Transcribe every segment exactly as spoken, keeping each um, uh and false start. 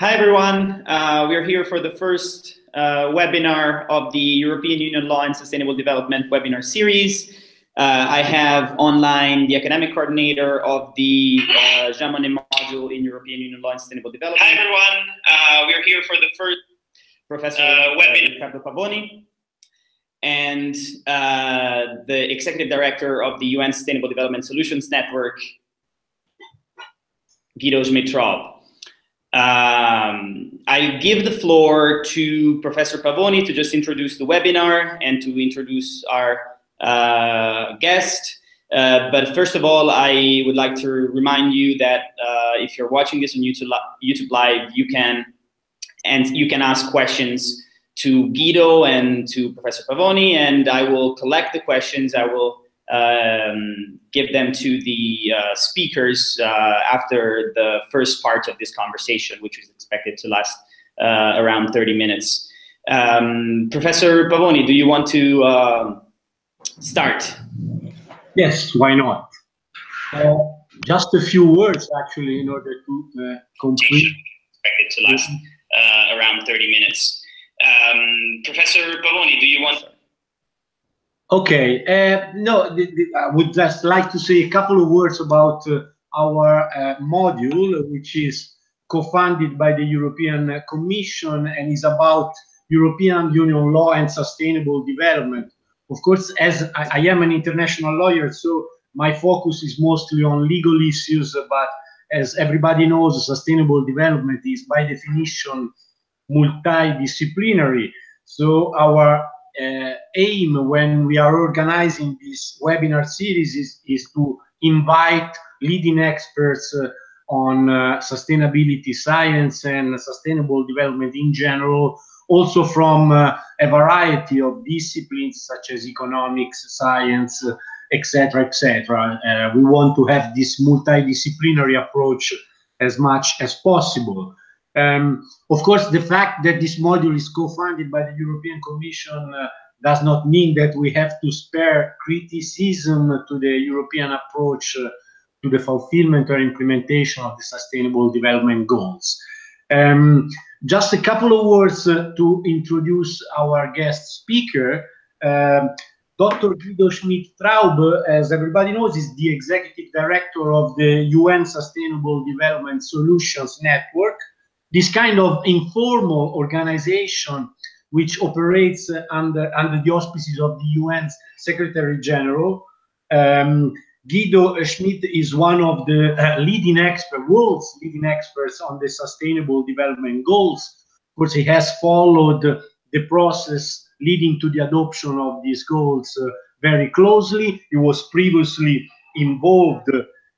Hi everyone, uh, we are here for the first uh, webinar of the European Union Law and Sustainable Development webinar series. Uh, I have online the academic coordinator of the uh, Jean Monnet module in European Union Law and Sustainable Development. Hi everyone, uh, we are here for the first Professor uh, webinar. Ricardo Pavoni, and uh, the Executive Director of the U N Sustainable Development Solutions Network, Guido Schmidt-Traub. Um, I give the floor to Professor Pavoni to just introduce the webinar and to introduce our uh, guest. Uh, but first of all, I would like to remind you that uh, if you're watching this on YouTube, YouTube Live, you can and you can ask questions to Guido and to Professor Pavoni, and I will collect the questions. I will um give them to the uh, speakers uh, after the first part of this conversation, which is expected to last uh, around thirty minutes. Um, Professor Pavoni, do you want to uh, start? Yes, why not? Uh, just a few words, actually, in order to uh, complete. Expected to last uh, around thirty minutes. Um, Professor Pavoni, do you want? Okay, uh, no, th th I would just like to say a couple of words about uh, our uh, module, which is co-funded by the European Commission and is about European Union law and sustainable development. Of course, as I, I am an international lawyer, so my focus is mostly on legal issues, but as everybody knows, sustainable development is by definition multidisciplinary. So our Uh, aim when we are organizing this webinar series is, is to invite leading experts uh, on uh, sustainability science and sustainable development in general, also from uh, a variety of disciplines such as economics, science, et cetera, et cetera. Uh, we want to have this multidisciplinary approach as much as possible. Um, of course, the fact that this module is co-funded by the European Commission uh, does not mean that we have to spare criticism to the European approach uh, to the fulfillment or implementation of the Sustainable Development Goals. Um, just a couple of words uh, to introduce our guest speaker. Um, Doctor Guido Schmidt-Traub, as everybody knows, is the Executive Director of the U N Sustainable Development Solutions Network. This kind of informal organization, which operates under, under the auspices of the U N's Secretary General. um, Guido Schmidt is one of the uh, leading experts, world's leading experts on the Sustainable Development Goals. Of course, he has followed the process leading to the adoption of these goals uh, very closely. He was previously involved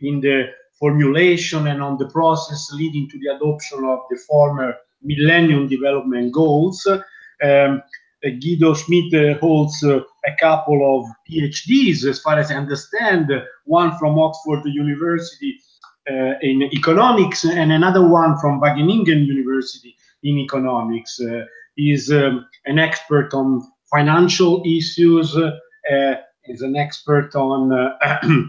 in the formulation and on the process leading to the adoption of the former Millennium Development Goals. Um, Guido Schmidt holds uh, a couple of PhDs, as far as I understand, one from Oxford University uh, in economics and another one from Wageningen University in economics. Uh, he's um, an expert on financial issues, uh, is an expert on uh,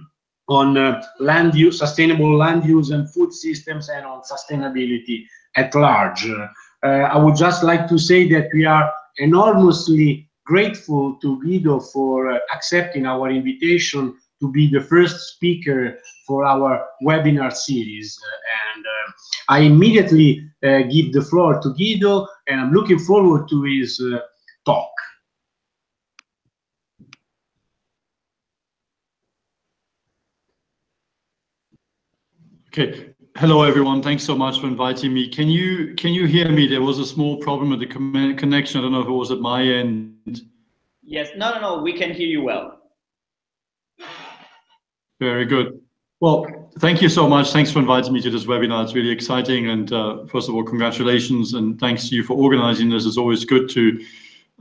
on uh, land use, sustainable land use and food systems, and on sustainability at large. Uh, I would just like to say that we are enormously grateful to Guido for uh, accepting our invitation to be the first speaker for our webinar series. Uh, and uh, I immediately uh, give the floor to Guido, and I'm looking forward to his uh, talk. Okay. Hello, everyone. Thanks so much for inviting me. Can you can you hear me? There was a small problem with the connection. I don't know if it was at my end. Yes. No, no, no. We can hear you well. Very good. Well, thank you so much. Thanks for inviting me to this webinar. It's really exciting. And uh, first of all, congratulations. And thanks to you for organizing this. It's always good to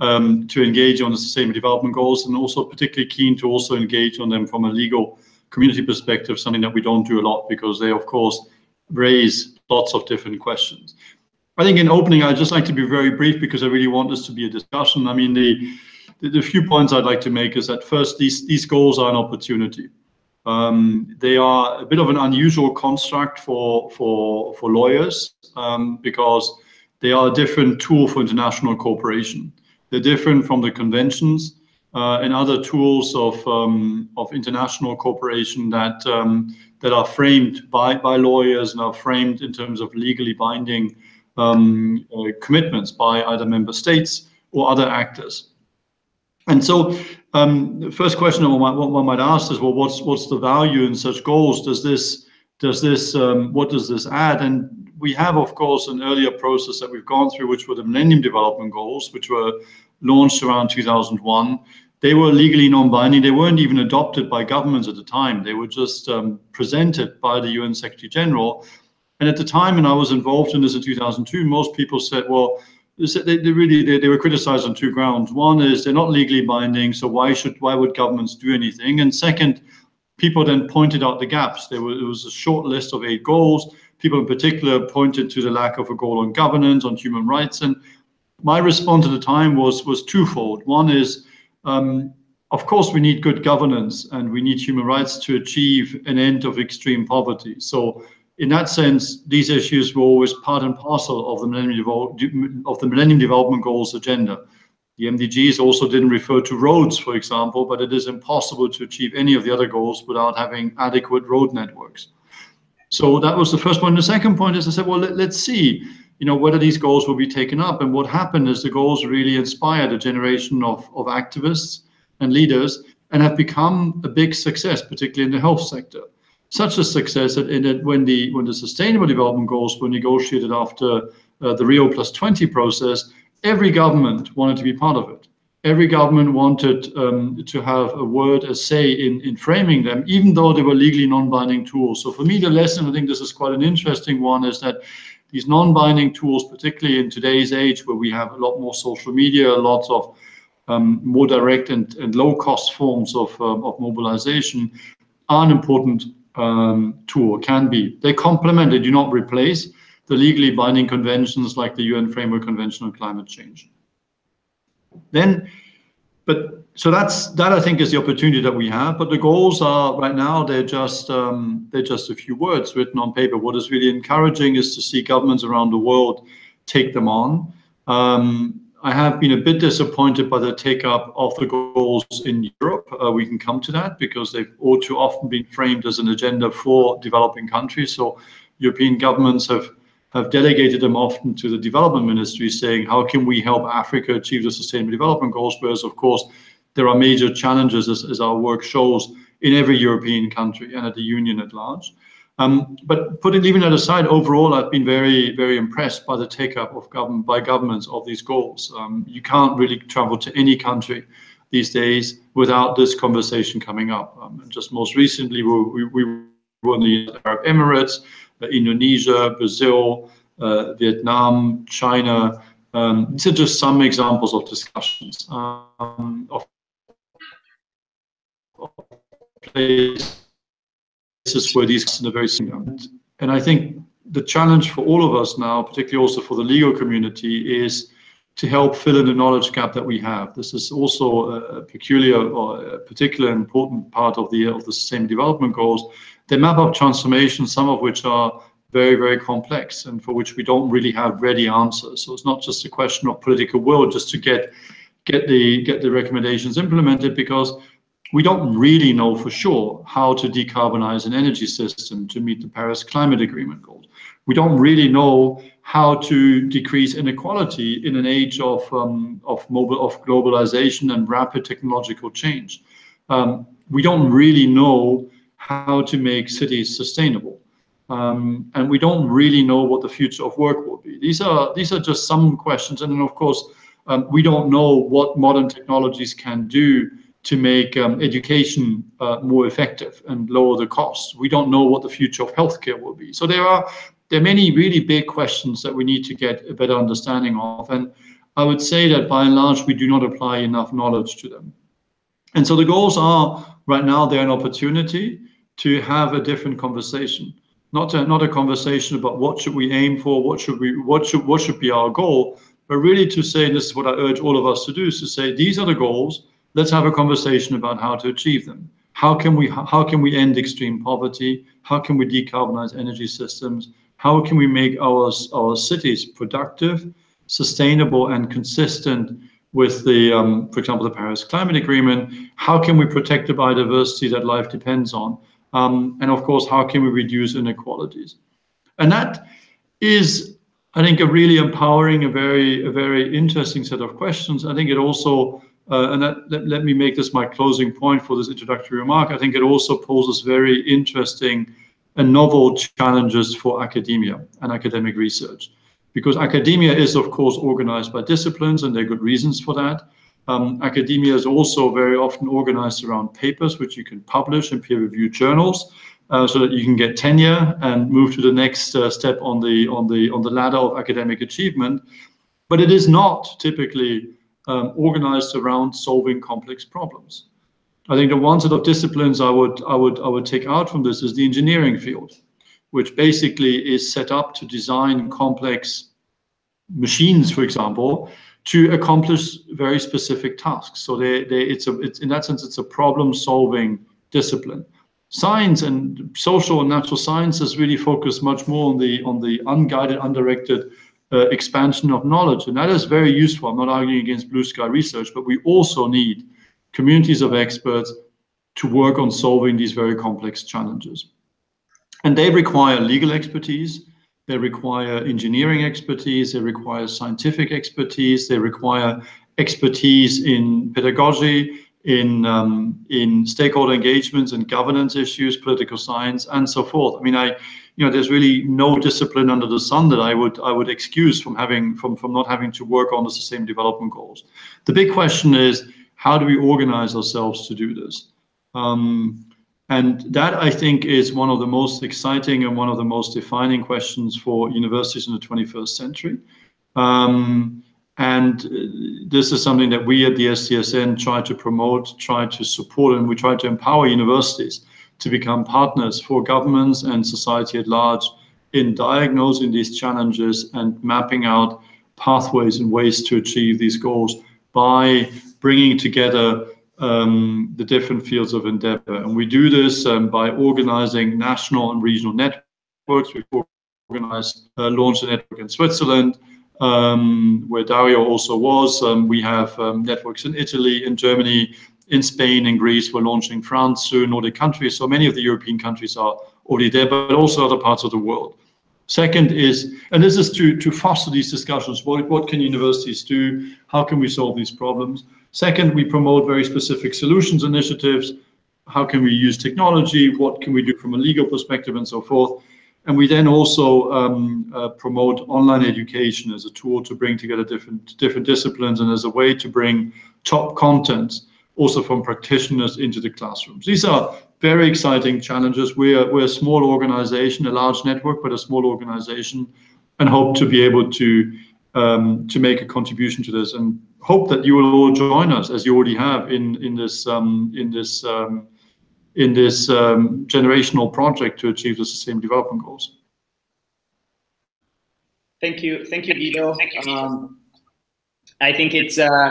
um, to engage on the Sustainable Development Goals, and also particularly keen to also engage on them from a legal community perspective, something that we don't do a lot because they, of course, raise lots of different questions. I think in opening, I'd just like to be very brief because I really want this to be a discussion. I mean, the, the, the few points I'd like to make is that first, these, these goals are an opportunity. Um, they are a bit of an unusual construct for for for lawyers um, because they are a different tool for international cooperation. They're different from the conventions uh, and other tools of um, of international cooperation that um, that are framed by by lawyers and are framed in terms of legally binding um, uh, commitments by either member states or other actors. And so, um, the first question one might, one might ask is, well, what's what's the value in such goals? Does this does this um, what does this add? And we have, of course, an earlier process that we've gone through, which were the Millennium Development Goals, which were launched around two thousand one. They were legally non-binding. They weren't even adopted by governments at the time. They were just um, presented by the U N Secretary General. And at the time, and I was involved in this in two thousand two, most people said, well, They, they really they, they were criticized on two grounds. One is they're not legally binding, so why should why would governments do anything? And second, people then pointed out the gaps. There was, it was a short list of eight goals. People in particular pointed to the lack of a goal on governance, on human rights. And my response at the time was was twofold. One is, um, of course, we need good governance and we need human rights to achieve an end of extreme poverty. So, in that sense, these issues were always part and parcel of the Millennium, of the Millennium Development Goals agenda. The M D Gs also didn't refer to roads, for example, but it is impossible to achieve any of the other goals without having adequate road networks. So that was the first point. The second point is I said, well, let, let's see, you know, whether these goals will be taken up. And what happened is the goals really inspired a generation of, of activists and leaders and have become a big success, particularly in the health sector. Such a success that, in that when the when the Sustainable Development Goals were negotiated after uh, the Rio plus twenty process, every government wanted to be part of it. Every government wanted um, to have a word, a say in, in framing them, even though they were legally non-binding tools. So for me, the lesson, I think this is quite an interesting one, is that these non-binding tools, particularly in today's age where we have a lot more social media, a lot of um, more direct and, and low-cost forms of, um, of mobilization, are an important Um, tool, can be. They complement, they do not replace the legally binding conventions like the U N Framework Convention on Climate Change. Then, but so that's that I think is the opportunity that we have. But the goals are right now, they're just um, they're just a few words written on paper. What is really encouraging is to see governments around the world take them on. Um, I have been a bit disappointed by the take-up of the goals in Europe. Uh, we can come to that because they've all too often been framed as an agenda for developing countries. So European governments have, have delegated them often to the development ministry, saying, how can we help Africa achieve the Sustainable Development Goals? Whereas, of course, there are major challenges, as, as our work shows, in every European country and at the Union at large. Um, but putting leaving that aside, overall, I've been very, very impressed by the take-up of government by governments of these goals. Um, you can't really travel to any country these days without this conversation coming up. Um, and just most recently, we, we, we were in the Arab Emirates, uh, Indonesia, Brazil, uh, Vietnam, China. Um, these are just some examples of discussions um, of, of places where these are very similar. And I think the challenge for all of us now, particularly also for the legal community, is to help fill in the knowledge gap that we have. This is also a peculiar or a particular important part of the of the Sustainable Development Goals. They map up transformations, some of which are very, very complex and for which we don't really have ready answers. So it's not just a question of political will just to get get the get the recommendations implemented, because we don't really know for sure how to decarbonize an energy system to meet the Paris Climate Agreement goals. We don't really know how to decrease inequality in an age of um, of mobile of globalization and rapid technological change. Um, we don't really know how to make cities sustainable, um, and we don't really know what the future of work will be. These are these are just some questions, and then of course um, we don't know what modern technologies can do to make um, education uh, more effective and lower the cost. We don't know what the future of healthcare will be. So there are there are many really big questions that we need to get a better understanding of. And I would say that by and large, we do not apply enough knowledge to them. And so the goals are, right now, they're an opportunity to have a different conversation. Not a, not a conversation about what should we aim for, what should we, what should, what should be our goal, but really to say, and this is what I urge all of us to do, is to say, these are the goals. Let's have a conversation about how to achieve them. How can we how can we end extreme poverty? How can we decarbonize energy systems? How can we make our our cities productive, sustainable, and consistent with the, um, for example, the Paris Climate Agreement? How can we protect the biodiversity that life depends on? Um, and of course, how can we reduce inequalities? And that is, I think, a really empowering, a very, a very interesting set of questions. I think it also. Uh, and that, let, let me make this my closing point for this introductory remark. I think it also poses very interesting and novel challenges for academia and academic research, because academia is, of course, organized by disciplines, and there are good reasons for that. Um, academia is also very often organized around papers, which you can publish in peer-reviewed journals, uh, so that you can get tenure and move to the next uh, step on the on the on the ladder of academic achievement. But it is not typically Um, organized around solving complex problems. I think the one set of disciplines I would I would I would take out from this is the engineering field, which basically is set up to design complex machines, for example, to accomplish very specific tasks. So they, they it's a it's in that sense it's a problem-solving discipline. Science and social and natural sciences really focus much more on the on the unguided, undirected Uh, expansion of knowledge, and that is very useful. I'm not arguing against blue sky research, but we also need communities of experts to work on solving these very complex challenges. And they require legal expertise, they require engineering expertise, they require scientific expertise, they require expertise in pedagogy, in um, in stakeholder engagements and governance issues, political science, and so forth. I mean, I, you know, there's really no discipline under the sun that I would I would excuse from having from from not having to work on the Sustainable Development Goals. The big question is, how do we organize ourselves to do this? Um, and that, I think, is one of the most exciting and one of the most defining questions for universities in the twenty-first century. Um, And this is something that we at the S D S N try to promote, try to support, and we try to empower universities to become partners for governments and society at large in diagnosing these challenges and mapping out pathways and ways to achieve these goals by bringing together um, the different fields of endeavor. And we do this um, by organizing national and regional networks. We've organized, uh, launched a network in Switzerland, Um, where Dario also was. Um, we have um, networks in Italy, in Germany, in Spain, in Greece. We're launching France soon, Nordic countries. So many of the European countries are already there, but also other parts of the world. Second is, and this is to, to foster these discussions, what, what can universities do? How can we solve these problems? Second, we promote very specific solutions initiatives. How can we use technology? What can we do from a legal perspective and so forth? And we then also um, uh, promote online education as a tool to bring together different different disciplines and as a way to bring top content also from practitioners into the classrooms. These are very exciting challenges. We're, we're a small organization, a large network, but a small organization, and hope to be able to, um, to make a contribution to this, and hope that you will all join us, as you already have, in, in this, um, in this um, in this um, generational project to achieve the Sustainable Development Goals. Thank you, thank you, Guido. Thank you. Um, I think it's uh,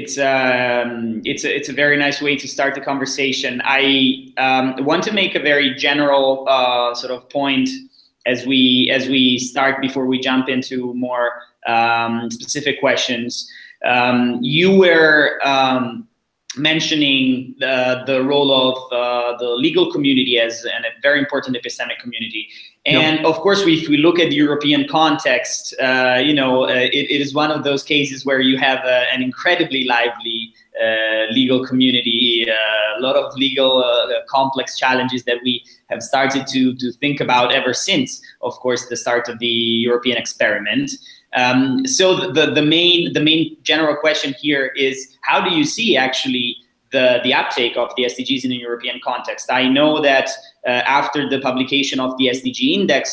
it's um, it's a, it's a very nice way to start the conversation. I um, want to make a very general uh, sort of point as we as we start before we jump into more um, specific questions. Um, you were. Um, mentioning the, the role of uh, the legal community as an, a very important epistemic community. And no. Of course, if we look at the European context, uh, you know, uh, it, it is one of those cases where you have uh, an incredibly lively uh, legal community, uh, a lot of legal uh, complex challenges that we have started to, to think about ever since, of course, the start of the European experiment. Um, so the, the main the main general question here is, how do you see actually the, the uptake of the S D Gs in a European context? I know that uh, after the publication of the S D G Index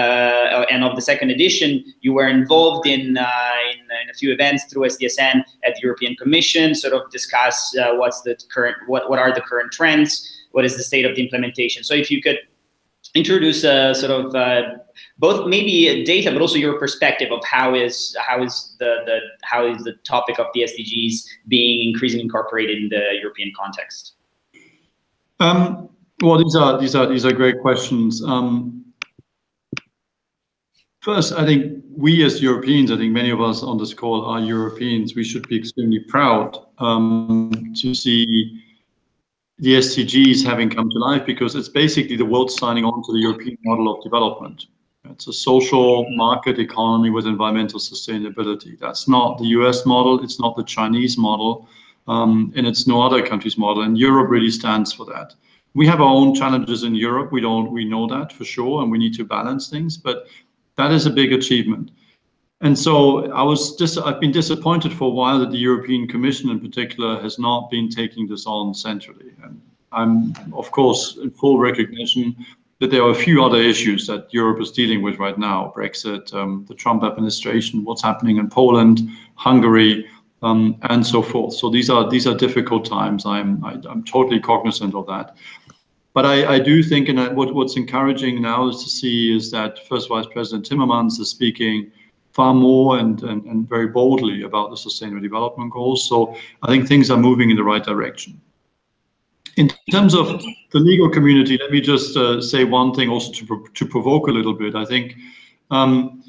uh, and of the second edition, you were involved in, uh, in, in a few events through S D S N at the European Commission, sort of discuss uh, what's the current, what, what are the current trends, what is the state of the implementation. So if you could introduce a sort of uh, both maybe data, but also your perspective of how is how is the, the how is the topic of the S D Gs being increasingly incorporated in the European context. Um, well, these are these are these are great questions. Um, first, I think we as Europeans, I think many of us on this call are Europeans. We should be extremely proud um, to see the S D Gs having come to life, because it's basically the world signing on to the European model of development. It's a social market economy with environmental sustainability. That's not the U S model, it's not the Chinese model, um, and it's no other country's model, and Europe really stands for that. We have our own challenges in Europe, we don't, we know that for sure, and we need to balance things, but that is a big achievement. And so I was dis I've been disappointed for a while that the European Commission in particular has not been taking this on centrally. And I'm, of course, in full recognition that there are a few other issues that Europe is dealing with right now: Brexit, um, the Trump administration, what's happening in Poland, Hungary, um, and so forth. So these are these are difficult times. I'm I, I'm totally cognizant of that. But I, I do think, and I, what what's encouraging now is to see is that First Vice President Timmermans is speaking far more and, and, and very boldly about the Sustainable Development Goals. So I think things are moving in the right direction. In terms of the legal community, let me just uh, say one thing also to, pro to provoke a little bit. I think um,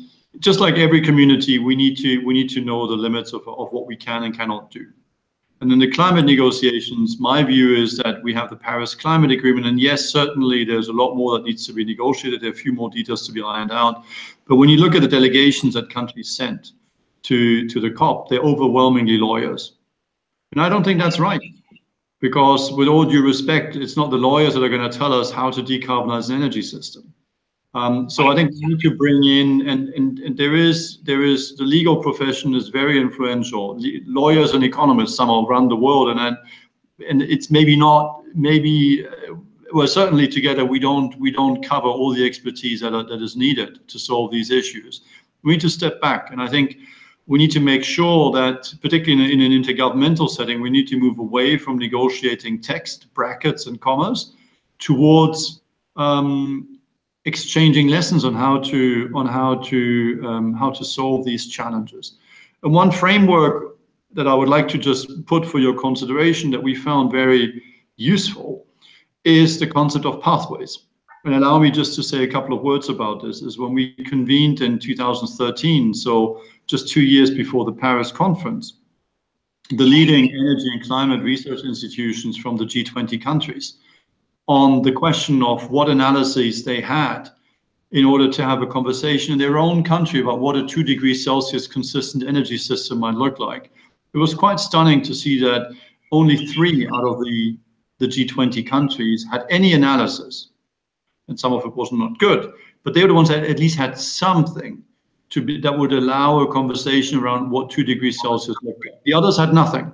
just like every community, we need to, we need to know the limits of, of what we can and cannot do. And in the climate negotiations, my view is that we have the Paris Climate Agreement, and yes, certainly there's a lot more that needs to be negotiated. There are a few more details to be ironed out. But when you look at the delegations that countries sent to, to the COP, they're overwhelmingly lawyers. And I don't think that's right, because with all due respect, it's not the lawyers that are going to tell us how to decarbonize an energy system. Um, so I think we need to bring in, and, and, and there is, there is, the legal profession is very influential. The lawyers and economists somehow run the world, and I, and it's maybe not, maybe, well, certainly together we don't, we don't cover all the expertise that, are, that is needed to solve these issues. We need to step back, and I think we need to make sure that, particularly in, in an intergovernmental setting, we need to move away from negotiating text, brackets, and commas towards um, exchanging lessons on how to on how to um, how to solve these challenges. And one framework that I would like to just put for your consideration that we found very useful is the concept of pathways. And allow me just to say a couple of words about this. Is when we convened in two thousand thirteen, so just two years before the Paris conference, the leading energy and climate research institutions from the G twenty countries, on the question of what analyses they had in order to have a conversation in their own country about what a two degrees Celsius consistent energy system might look like. It was quite stunning to see that only three out of the, the G twenty countries had any analysis, and some of it was not good, but they were the ones that at least had something to be, that would allow a conversation around what two degrees Celsius looked like. The others had nothing.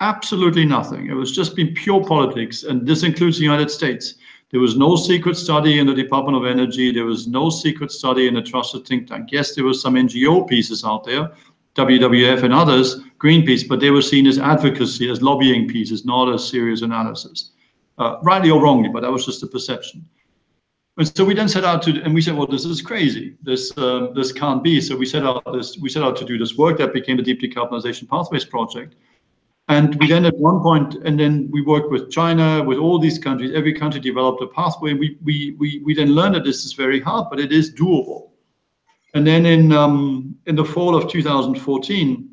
Absolutely nothing. It was just been pure politics, and this includes the United States. There was no secret study in the Department of Energy. There was no secret study in a trusted think tank. Yes, there were some N G O pieces out there, W W F and others, Greenpeace, but they were seen as advocacy, as lobbying pieces, not as serious analysis. Uh, rightly or wrongly, but that was just a perception. And so we then set out to, and we said, well, this is crazy. This uh, this can't be. So we set out this. We set out to do this work that became the Deep Decarbonization Pathways Project. And we then at one point, and then we worked with China, with all these countries, every country developed a pathway. We, we, we, we then learned that this is very hard, but it is doable. And then in, um, in the fall of two thousand fourteen,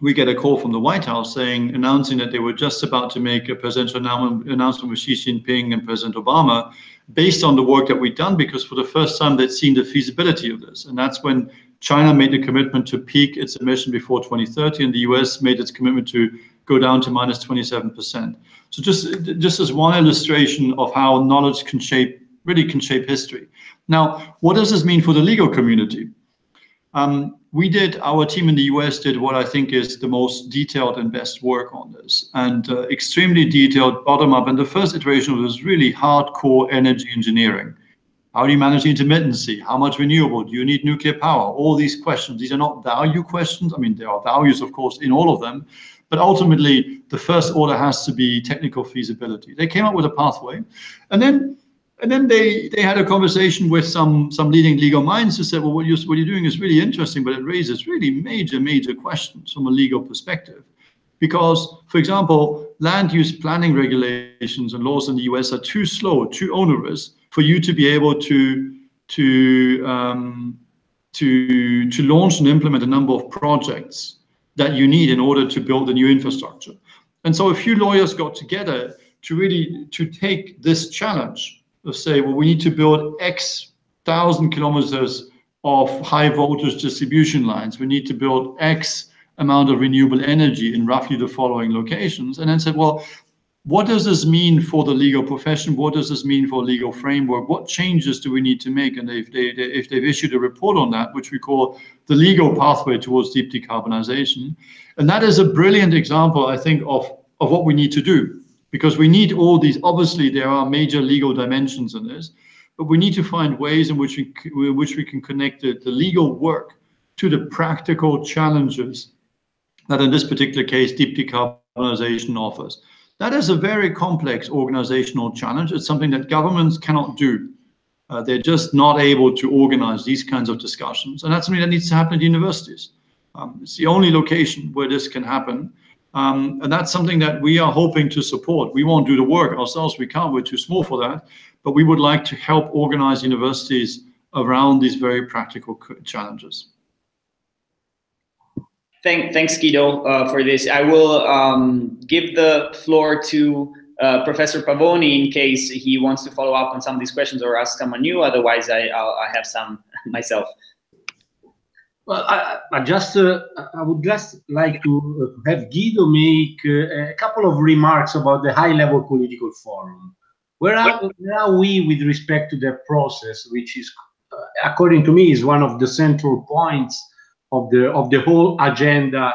we get a call from the White House saying, announcing that they were just about to make a presidential announcement with Xi Jinping and President Obama based on the work that we'd done, because for the first time they'd seen the feasibility of this. And that's when China made the commitment to peak its emission before twenty thirty, and the U S made its commitment to go down to minus twenty-seven percent. So just, just as one illustration of how knowledge can shape, really can shape history. Now, what does this mean for the legal community? Um, we did, our team in the U S did what I think is the most detailed and best work on this, and uh, extremely detailed, bottom up, and the first iteration was really hardcore energy engineering. How do you manage intermittency? How much renewable? Do you need nuclear power? All these questions. These are not value questions. I mean, there are values, of course, in all of them. But ultimately, the first order has to be technical feasibility. They came up with a pathway. And then and then they, they had a conversation with some, some leading legal minds who said, well, what you're, what you're doing is really interesting, but it raises really major, major questions from a legal perspective. because, for example, land use planning regulations and laws in the U S are too slow, too onerous for you to be able to to um, to to launch and implement a number of projects that you need in order to build the new infrastructure. And so a few lawyers got together to really to take this challenge of say, well, we need to build X thousand kilometers of high voltage distribution lines. We need to build X amount of renewable energy in roughly the following locations. And then said, well, what does this mean for the legal profession? What does this mean for legal framework? What changes do we need to make? And if, they, if they've issued a report on that, which we call the legal pathway towards deep decarbonization. And that is a brilliant example, I think, of, of what we need to do, because we need all these, obviously there are major legal dimensions in this, but we need to find ways in which we, in which we can connect the, the legal work to the practical challenges that in this particular case, deep decarbonization offers. That is a very complex organizational challenge. It's something that governments cannot do. Uh, they're just not able to organize these kinds of discussions. And that's something that needs to happen at universities. Um, it's the only location where this can happen. Um, and that's something that we are hoping to support. We won't do the work ourselves. We can't. We're too small for that. But we would like to help organize universities around these very practical challenges. Thank, thanks, Guido, uh, for this. I will um, give the floor to uh, Professor Pavoni in case he wants to follow up on some of these questions or ask someone new. Otherwise, I, I'll, I have some myself. Well, I, I just uh, I would just like to have Guido make uh, a couple of remarks about the high-level political forum. Where are, where are we with respect to the process, which is, uh, according to me, is one of the central points of the of the whole agenda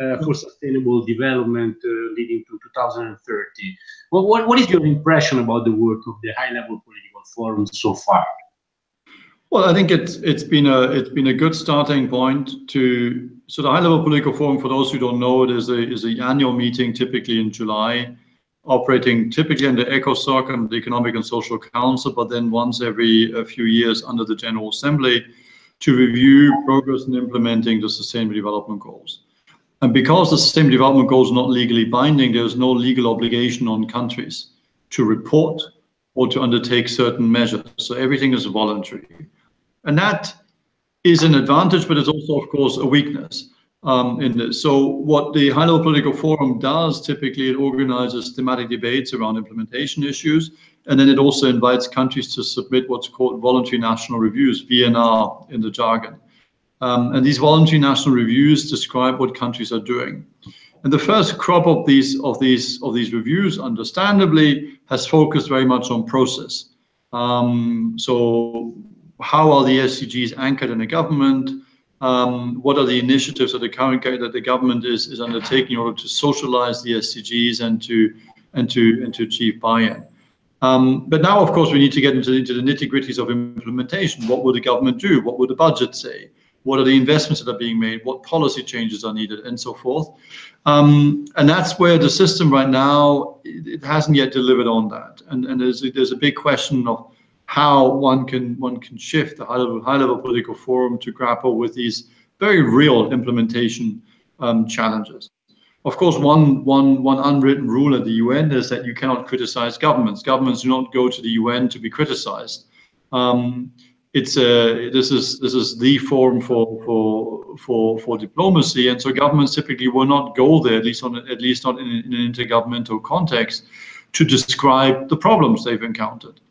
uh, for sustainable development uh, leading to two thousand thirty. Well, what what is your impression about the work of the high-level political forum so far? Well, I think it's it's been a it's been a good starting point to. So the high-level political forum, for those who don't know, it is a is an annual meeting typically in July, operating typically under ECOSOC and the Economic and Social Council, but then once every a few years under the General Assembly, to review progress in implementing the Sustainable Development Goals. And because the Sustainable Development Goals are not legally binding, there's no legal obligation on countries to report or to undertake certain measures. So everything is voluntary. And that is an advantage, but it's also, of course, a weakness um, in this. So what the High Level Political Forum does, typically it organizes thematic debates around implementation issues. And then it also invites countries to submit what's called voluntary national reviews, V N R in the jargon. Um, and these voluntary national reviews describe what countries are doing. And the first crop of these of these of these reviews, understandably, has focused very much on process. Um, so, how are the S D Gs anchored in the government? Um, what are the initiatives that the current that the government is is undertaking in order to socialize the S D Gs and to and to and to achieve buy-in? Um, but now, of course, we need to get into, into the nitty-gritties of implementation. What will the government do? What will the budget say? What are the investments that are being made? What policy changes are needed, and so forth? Um, and that's where the system right now, it hasn't yet delivered on that. And, and there's, there's a big question of how one can, one can shift the high-level high-level political forum to grapple with these very real implementation um, challenges. Of course, one, one, one unwritten rule at the U N is that you cannot criticize governments. Governments do not go to the U N to be criticized. Um, it's a, this is this is the forum for for for for diplomacy, and so governments typically will not go there, at least on at least not in, in an intergovernmental context, to describe the problems they've encountered.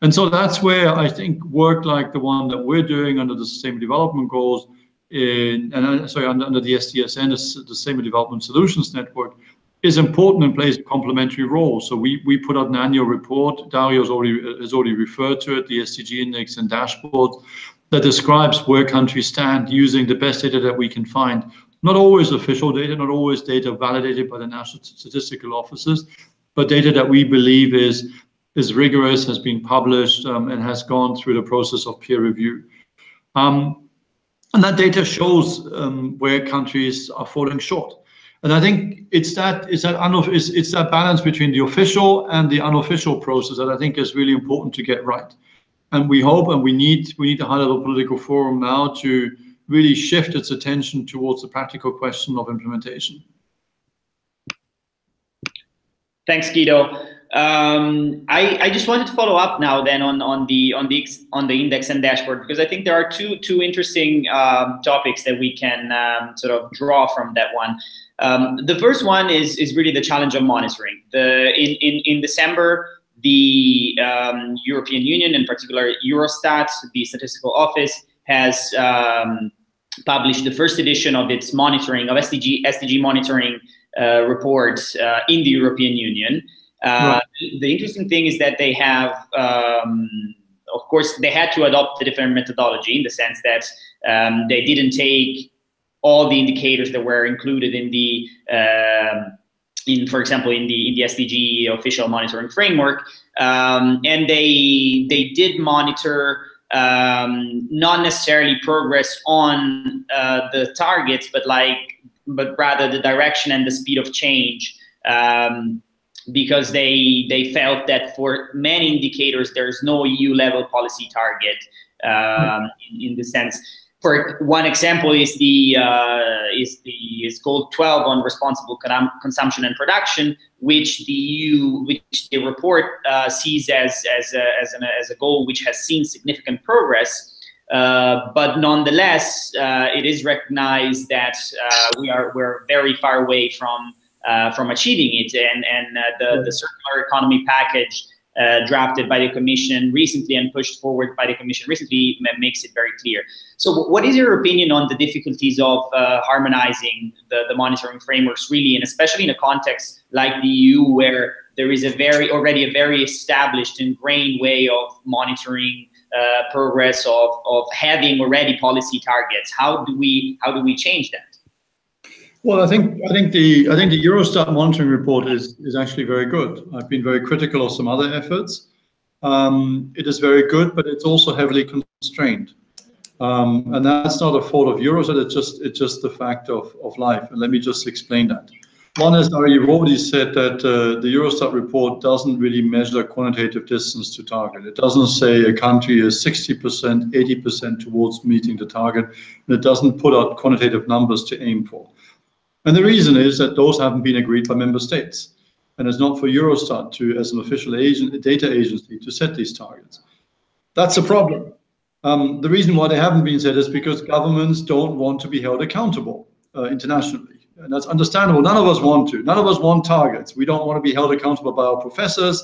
And so that's where I think work like the one that we're doing under the Sustainable Development Goals. In, and sorry, under, under the S D S N, the Sustainable Development Solutions Network, is important and plays a complementary role. So we we put out an annual report. Dario's already has already referred to it, the S D G Index and Dashboard, that describes where countries stand using the best data that we can find. Not always official data, not always data validated by the national statistical offices, but data that we believe is is rigorous, has been published, um, and has gone through the process of peer review. Um, And that data shows um, where countries are falling short. And I think it's that it's that it's, it's that balance between the official and the unofficial process that I think is really important to get right. And we hope and we need we need a high-level political forum now to really shift its attention towards the practical question of implementation. Thanks, Guido. Um, I, I just wanted to follow up now then on, on the on the on the index and dashboard, because I think there are two two interesting um, topics that we can um, sort of draw from that one. Um, the first one is is really the challenge of monitoring. The in in, in December, the um, European Union, in particular Eurostat, the Statistical Office, has um, published the first edition of its monitoring of S D G S D G monitoring uh, report uh, in the European Union. Uh, right. The interesting thing is that they have, um, of course, they had to adopt a different methodology in the sense that um, they didn't take all the indicators that were included in the, uh, in for example, in the in the S D G official monitoring framework, um, and they they did monitor um, not necessarily progress on uh, the targets, but like but rather the direction and the speed of change. Um, Because they they felt that for many indicators there's no E U level policy target um, in, in the sense. For one example is the uh, is the is goal twelve on responsible consumption and production, which the E U which the report uh, sees as as a, as, an, as a goal which has seen significant progress, uh, but nonetheless uh, it is recognized that uh, we are we're very far away from. Uh, from achieving it, and, and uh, the, the circular economy package uh, drafted by the Commission recently and pushed forward by the Commission recently makes it very clear. So what is your opinion on the difficulties of uh, harmonizing the, the monitoring frameworks really, and especially in a context like the E U where there is a very already a very established, ingrained way of monitoring uh, progress, of, of having already policy targets? How do we, how do we change that? Well, I think I think the I think the Eurostat monitoring report is is actually very good. I've been very critical of some other efforts. Um, it is very good, but it's also heavily constrained, um, and that's not a fault of Eurostat. It's just it's just the fact of of life. And let me just explain that. One is you've already said that uh, the Eurostat report doesn't really measure quantitative distance to target. It doesn't say a country is sixty percent, eighty percent towards meeting the target, and it doesn't put out quantitative numbers to aim for. And the reason is that those haven't been agreed by member states, and it's not for Eurostat to, as an official agent, a data agency, to set these targets. That's a problem. Um, the reason why they haven't been set is because governments don't want to be held accountable uh, internationally, and that's understandable. None of us want to. None of us want targets. We don't want to be held accountable by our professors.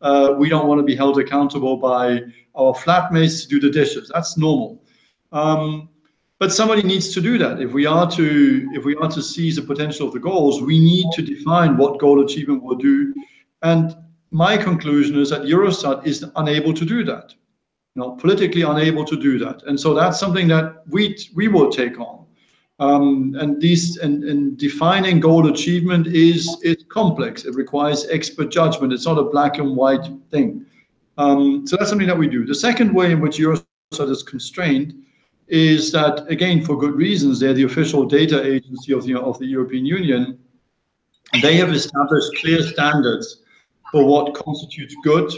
Uh, we don't want to be held accountable by our flatmates to do the dishes. That's normal. Um, But somebody needs to do that. If we are to if we are to seize the potential of the goals, we need to define what goal achievement will do. And my conclusion is that Eurostat is unable to do that, you know, politically unable to do that. And so that's something that we we will take on. Um, and these and, and defining goal achievement is is complex. It requires expert judgment. It's not a black and white thing. Um, so that's something that we do. The second way in which Eurostat is constrained is that, again, for good reasons, they're the official data agency of the, of the European Union. They have established clear standards for what constitutes good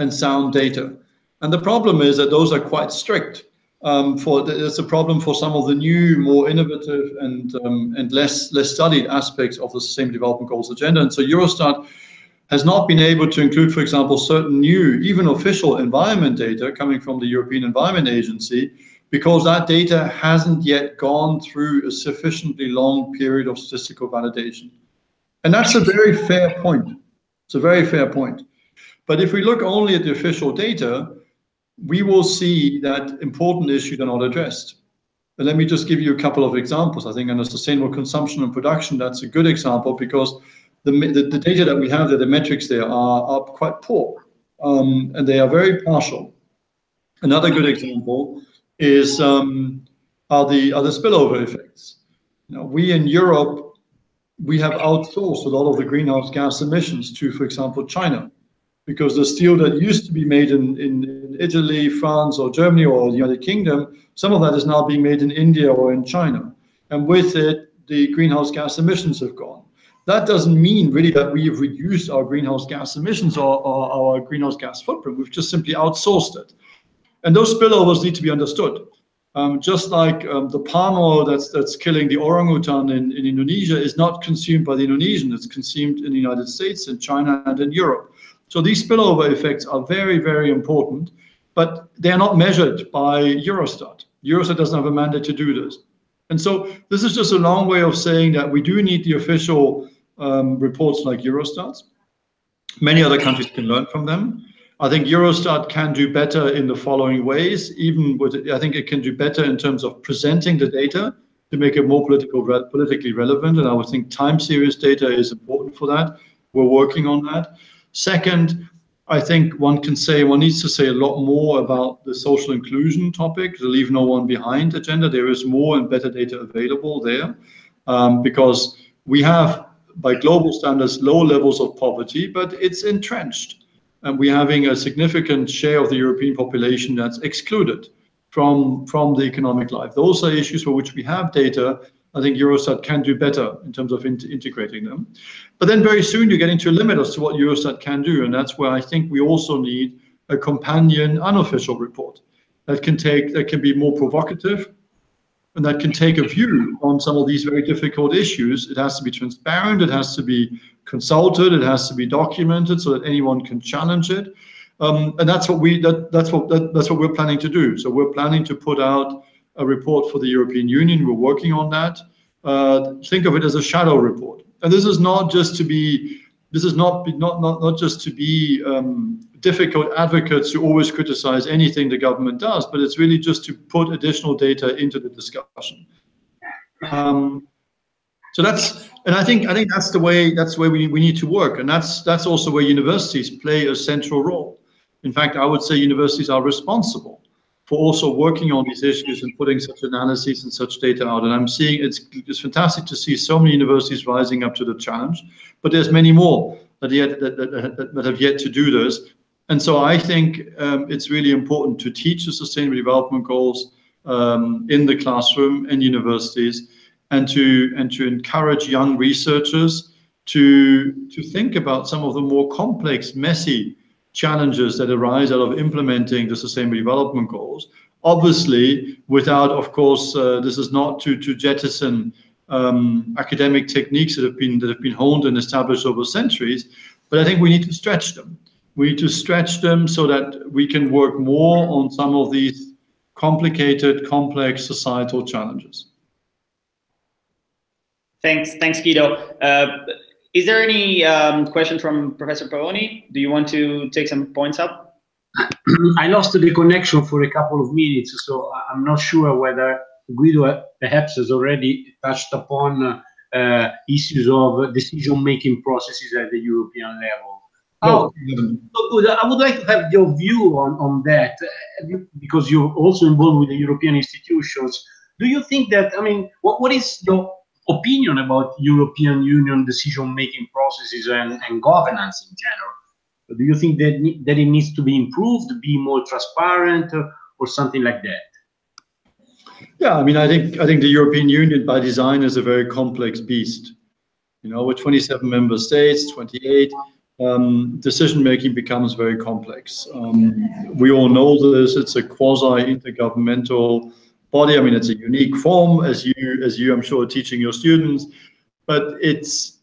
and sound data. And the problem is that those are quite strict. Um, for It's a problem for some of the new, more innovative and, um, and less, less studied aspects of the Sustainable Development Goals agenda. And so Eurostat has not been able to include, for example, certain new, even official environment data coming from the European Environment Agency, because that data hasn't yet gone through a sufficiently long period of statistical validation. And that's a very fair point. It's a very fair point. But if we look only at the official data, we will see that important issues are not addressed. And let me just give you a couple of examples. I think under sustainable consumption and production, that's a good example, because the, the, the data that we have there, the metrics there are, are quite poor, um, and they are very partial. Another good example is um, are the are the spillover effects. You know, we in Europe, we have outsourced a lot of the greenhouse gas emissions to, for example, China, because the steel that used to be made in, in Italy, France, or Germany, or the United Kingdom, some of that is now being made in India or in China. And with it, the greenhouse gas emissions have gone. That doesn't mean really that we have reduced our greenhouse gas emissions or, or our greenhouse gas footprint. We've just simply outsourced it. And those spillovers need to be understood. Um, just like um, the palm oil that's that's killing the orangutan in, in Indonesia is not consumed by the Indonesian, it's consumed in the United States, in China, and in Europe. So these spillover effects are very, very important, but they're not measured by Eurostat. Eurostat doesn't have a mandate to do this. And so this is just a long way of saying that we do need the official um, reports like Eurostat's. Many other countries can learn from them. I think Eurostat can do better in the following ways. Even with, I think it can do better in terms of presenting the data to make it more political, politically relevant. And I would think time series data is important for that. We're working on that. Second, I think one can say, one needs to say a lot more about the social inclusion topic, the leave no one behind agenda. There is more and better data available there, um, because we have, by global standards, low levels of poverty, but it's entrenched. And we're having a significant share of the European population that's excluded from, from the economic life. Those are issues for which we have data. I think Eurostat can do better in terms of in integrating them. But then very soon you're getting to a limit as to what Eurostat can do. And that's where I think we also need a companion unofficial report that can take, that can be more provocative and that can take a view on some of these very difficult issues. It has to be transparent, it has to be consulted, it has to be documented so that anyone can challenge it. Um, and that's what we that that's what that, that's what we're planning to do. So we're planning to put out a report for the European Union. We're working on that. Uh, think of it as a shadow report. And this is not just to be this is not not not, not just to be um, difficult advocates who always criticize anything the government does, but it's really just to put additional data into the discussion. Um, so that's, and I think I think that's the way that's where we we need to work, and that's that's also where universities play a central role. In fact, I would say universities are responsible for also working on these issues and putting such analyses and such data out. And I'm seeing it's it's fantastic to see so many universities rising up to the challenge, but there's many more that yet that that, that have yet to do this. And so I think um, it's really important to teach the Sustainable Development Goals um, in the classroom and universities, and to and to encourage young researchers to to think about some of the more complex, messy challenges that arise out of implementing the Sustainable Development Goals. Obviously, without, of course, uh, this is not to to jettison um, academic techniques that have been that have been honed and established over centuries, but I think we need to stretch them. We need to stretch them so that we can work more on some of these complicated, complex societal challenges. Thanks, thanks, Guido. Uh, is there any um, question from Professor Pavoni? Do you want to take some points up? I lost the connection for a couple of minutes, so I'm not sure whether Guido perhaps has already touched upon uh, issues of decision-making processes at the European level. Oh, I would like to have your view on, on that, because you're also involved with the European institutions. Do you think that, I mean, what, what is your opinion about European Union decision-making processes and, and governance in general? Do you think that, that it needs to be improved, be more transparent, or, or something like that? Yeah, I mean, I think, I think the European Union by design is a very complex beast. You know, with twenty-seven member states, twenty-eight, Um, decision-making becomes very complex. Um, we all know this. It's a quasi-intergovernmental body. I mean, it's a unique form, as you, as you, I'm sure, are teaching your students. But it's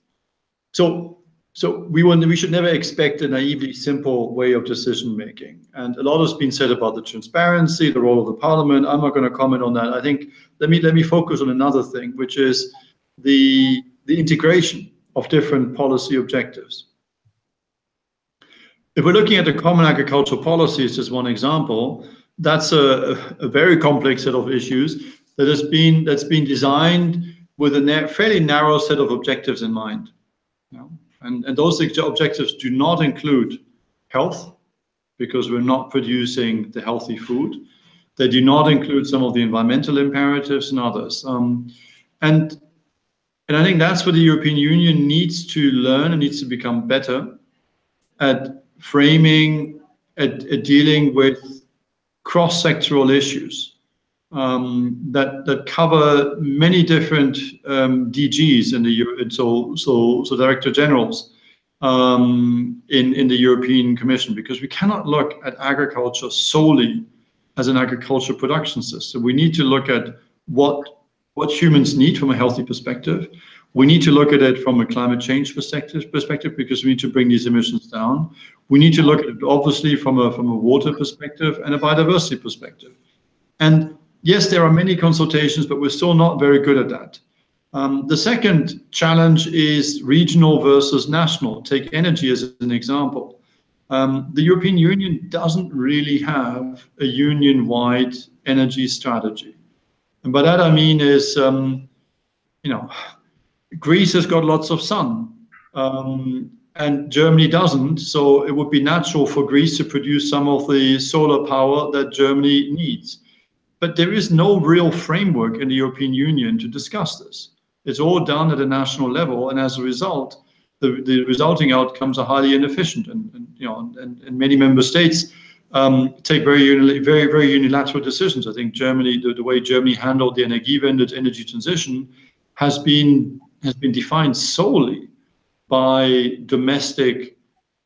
so. So we want, we should never expect a naively simple way of decision-making. And a lot has been said about the transparency, the role of the Parliament. I'm not going to comment on that. I think let me let me focus on another thing, which is the the integration of different policy objectives. If we're looking at the common agricultural policies as one example, that's a, a very complex set of issues that has been that's been designed with a na fairly narrow set of objectives in mind. Yeah. And, and those objectives do not include health, because we're not producing the healthy food. They do not include some of the environmental imperatives and others. Um, and, and I think that's where the European Union needs to learn and needs to become better at framing, at, at dealing with cross-sectoral issues um, that that cover many different um, D Gs in the so so so director generals um, in in the European Commission, because we cannot look at agriculture solely as an agricultural production system. We need to look at what what humans need from a healthy perspective. We need to look at it from a climate change perspective, perspective because we need to bring these emissions down. We need to look at it obviously from a, from a water perspective and a biodiversity perspective. And yes, there are many consultations, but we're still not very good at that. Um, the second challenge is regional versus national. Take energy as an example. Um, the European Union doesn't really have a union-wide energy strategy. And by that I mean is, um, you know, Greece has got lots of sun, um, and Germany doesn't, so it would be natural for Greece to produce some of the solar power that Germany needs. But there is no real framework in the European Union to discuss this. It's all done at a national level, and as a result, the, the resulting outcomes are highly inefficient. And, and you know, and, and many member states um, take very, very, very unilateral decisions. I think Germany, the, the way Germany handled the Energiewende, its energy transition, has been has been defined solely by domestic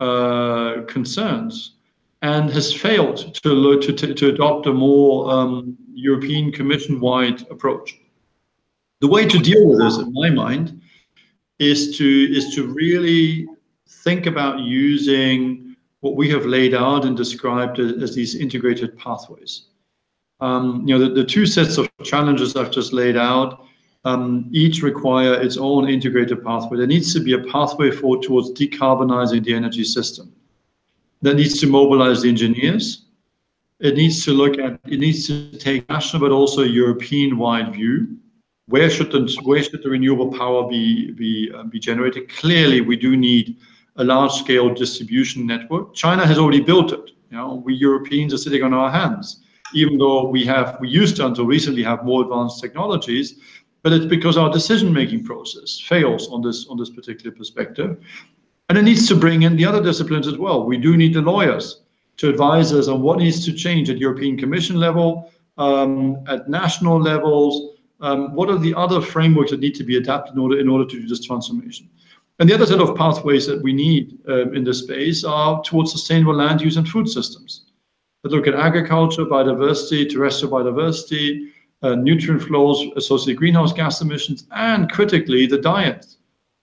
uh, concerns, and has failed to to to adopt a more um, European Commission-wide approach. The way to deal with this, in my mind, is to is to really think about using what we have laid out and described as these integrated pathways. Um, you know, the, the two sets of challenges I've just laid out. Um, each require its own integrated pathway. There needs to be a pathway forward towards decarbonizing the energy system. That needs to mobilize the engineers. It needs to look at, it needs to take national but also a European-wide view. Where should the, where should the renewable power be, be, uh, be generated? Clearly, we do need a large-scale distribution network. China has already built it. You know, we Europeans are sitting on our hands, even though we have, we used to until recently have more advanced technologies. But it's because our decision-making process fails on this on this particular perspective, and it needs to bring in the other disciplines as well. We do need the lawyers to advise us on what needs to change at European Commission level, um, at national levels. Um, what are the other frameworks that need to be adapted in order in order to do this transformation? And the other set of pathways that we need um, in this space are towards sustainable land use and food systems that look at agriculture, biodiversity, terrestrial biodiversity. Uh, nutrient flows, associated greenhouse gas emissions, and critically the diet,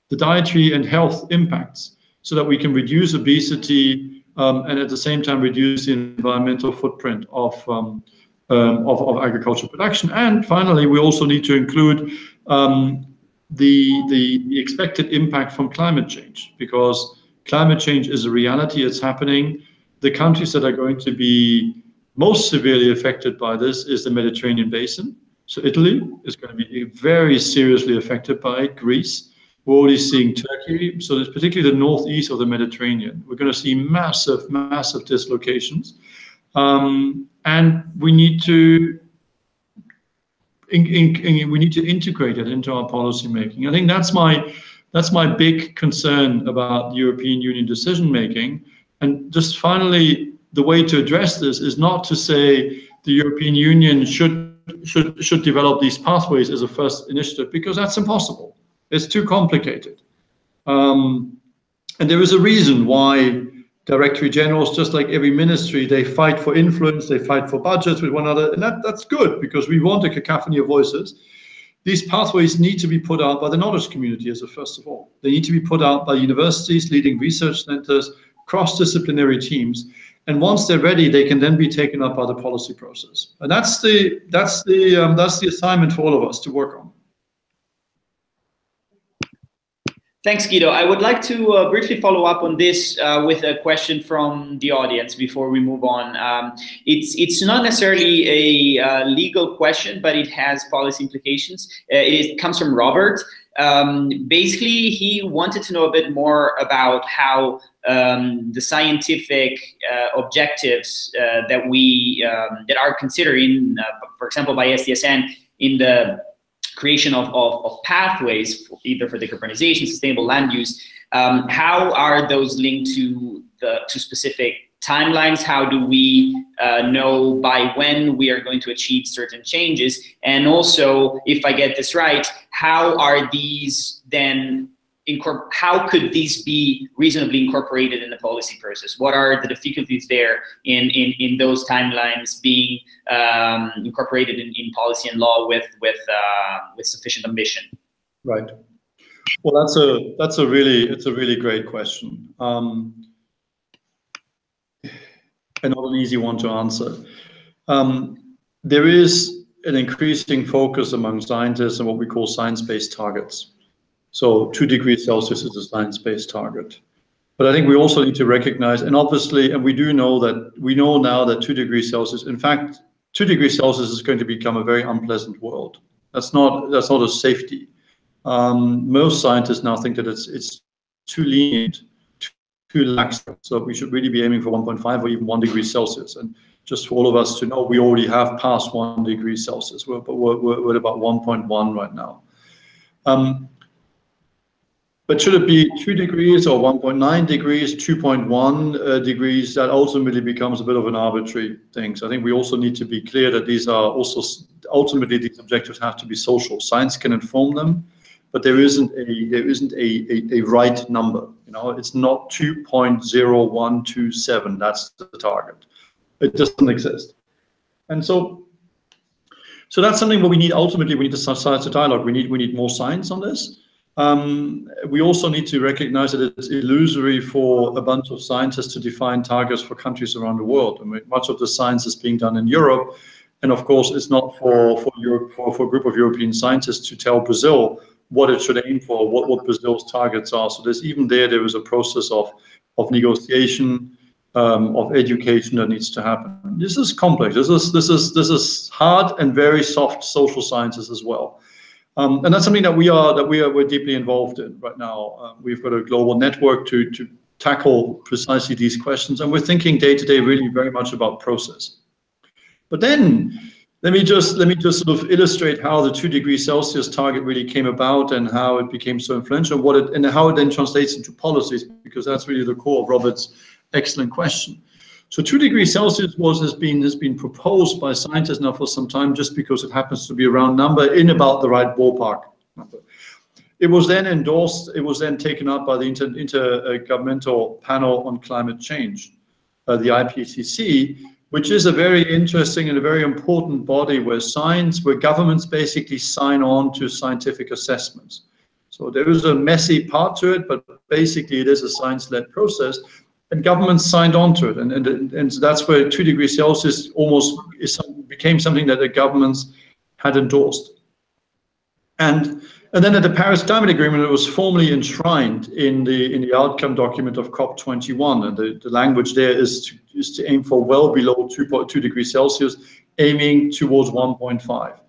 the dietary and health impacts, so that we can reduce obesity um, and at the same time reduce the environmental footprint of, um, um, of, of agricultural production. And finally, we also need to include um, the, the, the expected impact from climate change, because climate change is a reality, it's happening. The countries that are going to be most severely affected by this is the Mediterranean basin. So Italy is going to be very seriously affected by it. Greece, we're already seeing Turkey. So there's particularly the northeast of the Mediterranean. We're going to see massive, massive dislocations. Um, and we need to in, in, in, we need to integrate it into our policy making. I think that's my that's my big concern about European Union decision making. And just finally, the way to address this is not to say the European Union should, should, should develop these pathways as a first initiative, because that's impossible. It's too complicated. Um, and there is a reason why directory generals, just like every ministry, they fight for influence, they fight for budgets with one another, and that, that's good, because we want a cacophony of voices. These pathways need to be put out by the knowledge community as a first of all. They need to be put out by universities, leading research centers, cross-disciplinary teams. And once they're ready, they can then be taken up by the policy process. And that's the that's the um, that's the assignment for all of us to work on. Thanks, Guido. I would like to uh, briefly follow up on this uh, with a question from the audience before we move on. Um, it's it's not necessarily a uh, legal question, but it has policy implications. Uh, it comes from Robert. Um, basically, he wanted to know a bit more about how um, the scientific uh, objectives uh, that we um, that are considering, uh, for example, by S D S N in the creation of, of, of pathways, either for decarbonization, sustainable land use, um, how are those linked to the to specific timelines? How do we uh, know by when we are going to achieve certain changes? And also, if I get this right, how are these then incorpor- how could these be reasonably incorporated in the policy process? What are the difficulties there in, in, in those timelines being um, incorporated in, in policy and law with, with, uh, with sufficient ambition? Right. Well, that's a, that's a really, it's a really great question. Um, and not an easy one to answer. Um, there is an increasing focus among scientists on what we call science-based targets. So two degrees Celsius is a science-based target. But I think we also need to recognize, and obviously, and we do know that, we know now that two degrees Celsius, in fact, two degrees Celsius is going to become a very unpleasant world. That's not, that's not a safety. Um, most scientists now think that it's, it's too lenient, too, too lax. So we should really be aiming for one point five or even one degree Celsius. And just for all of us to know, we already have passed one degree Celsius. We're, we're, we're at about one point one right now. Um, But should it be two degrees or one point nine degrees, two point one uh, degrees? That ultimately becomes a bit of an arbitrary thing. So I think we also need to be clear that these are also, ultimately these objectives have to be social. Science can inform them, but there isn't a, there isn't a, a, a right number. You know, it's not two point zero one two seven, that's the target. It doesn't exist. And so, so that's something where we need, ultimately we need to start a dialogue. We need, we need more science on this. Um, we also need to recognize that it's illusory for a bunch of scientists to define targets for countries around the world. I mean, much of the science is being done in Europe, and of course, it's not for for, Europe, for, for a group of European scientists to tell Brazil what it should aim for, what, what Brazil's targets are. So there's even there, there is a process of, of negotiation, um, of education that needs to happen. This is complex. This is, this is, this is hard and very soft social sciences as well. Um, and that's something that we are that we are we're deeply involved in right now. Uh, we've got a global network to to tackle precisely these questions, and we're thinking day to day really very much about process. But then, let me just let me just sort of illustrate how the two degrees Celsius target really came about and how it became so influential, what it and how it then translates into policies, because that's really the core of Robert's excellent question. So two degrees Celsius was, has, been, has been proposed by scientists now for some time, just because it happens to be a round number in about the right ballpark number. It was then endorsed, it was then taken up by the Inter, Intergovernmental Panel on Climate Change, uh, the I P C C, which is a very interesting and a very important body where science, where governments basically sign on to scientific assessments. So there is a messy part to it, but basically it is a science-led process. And governments signed on to it, and, and, and that's where two degrees Celsius almost is some, became something that the governments had endorsed. And, and then at the Paris Climate Agreement, it was formally enshrined in the, in the outcome document of COP twenty-one, and the, the language there is to, is to aim for well below two point two degrees Celsius, aiming towards one point five.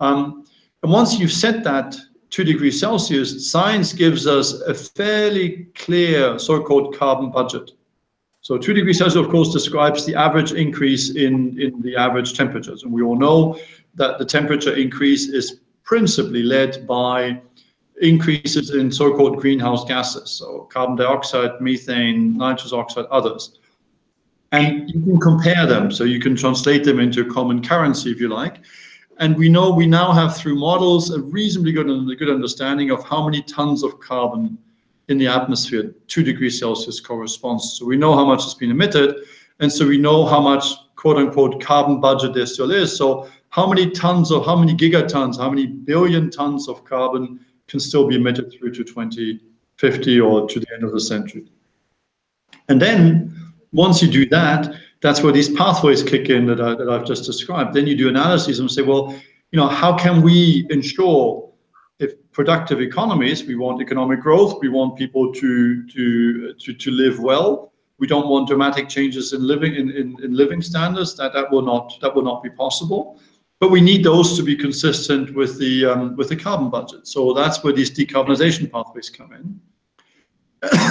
Um, and once you've set that, two degrees Celsius, science gives us a fairly clear so-called carbon budget. So two degrees Celsius, of course, describes the average increase in, in the average temperatures. And we all know that the temperature increase is principally led by increases in so-called greenhouse gases. So carbon dioxide, methane, nitrous oxide, others. And you can compare them. So you can translate them into a common currency, if you like. And we know we now have, through models, a reasonably good, good understanding of how many tons of carbon in the atmosphere two degrees Celsius corresponds. So we know how much has been emitted, and so we know how much, quote unquote, carbon budget there still is. So how many tons or how many gigatons, how many billion tons of carbon can still be emitted through to twenty fifty or to the end of the century. And then once you do that, that's where these pathways kick in that, I, that I've just described. Then you do analyses and say, well, you know, how can we ensure if productive economies, we want economic growth, we want people to, to, to, to live well, we don't want dramatic changes in living, in, in, in living standards, that, that, will not, that will not be possible. But we need those to be consistent with the, um, with the carbon budget. So that's where these decarbonization pathways come in.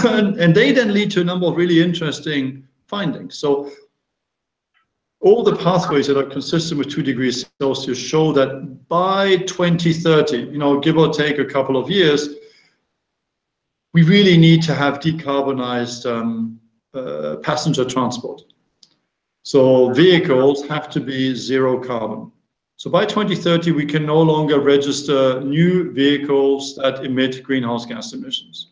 and, and they then lead to a number of really interesting findings. So all the pathways that are consistent with two degrees Celsius show that by twenty thirty, you know, give or take a couple of years, we really need to have decarbonized um, uh, passenger transport. So vehicles have to be zero carbon. So by twenty thirty, we can no longer register new vehicles that emit greenhouse gas emissions.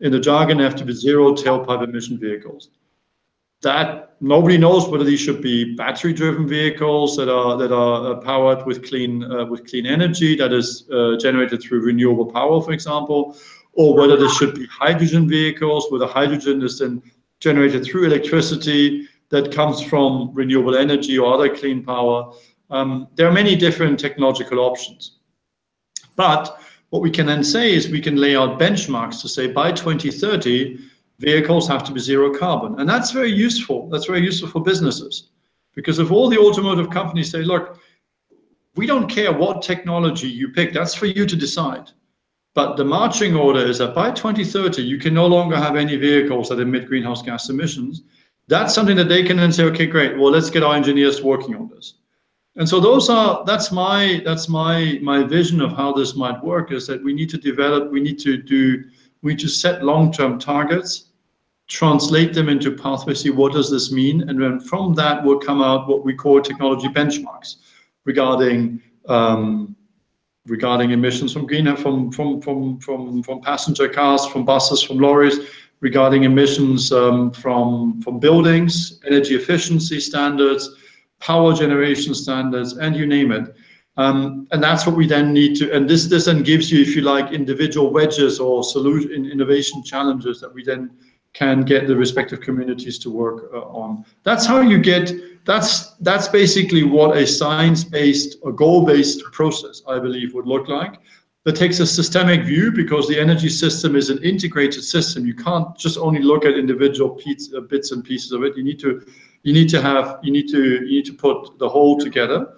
In the jargon, have to be zero tailpipe emission vehicles. That nobody knows whether these should be battery-driven vehicles that are that are powered with clean uh, with clean energy that is uh, generated through renewable power, for example, or whether this should be hydrogen vehicles where the hydrogen is then generated through electricity that comes from renewable energy or other clean power. Um, there are many different technological options, but what we can then say is we can lay out benchmarks to say by twenty thirty, vehicles have to be zero carbon. And that's very useful. That's very useful for businesses. Because if all the automotive companies say, look, we don't care what technology you pick, that's for you to decide. But the marching order is that by twenty thirty, you can no longer have any vehicles that emit greenhouse gas emissions. That's something that they can then say, okay, great, well, let's get our engineers working on this. And so those are, that's my, that's my, my vision of how this might work, is that we need to develop, we need to do, we need to set long-term targets, translate them into pathways, see what does this mean, and then from that will come out what we call technology benchmarks regarding um, regarding emissions from greenhouse, from from from from from passenger cars, from buses, from lorries, regarding emissions um, from from buildings, energy efficiency standards, power generation standards, and you name it. Um, and that's what we then need to, and this, this then gives you, if you like, individual wedges or solution innovation challenges that we then can get the respective communities to work uh, on. That's how you get, that's, that's basically what a science-based or goal-based process, I believe, would look like. That takes a systemic view because the energy system is an integrated system. You can't just only look at individual piece, uh, bits and pieces of it. You need to, you need to have, you need to, you need to put the whole together.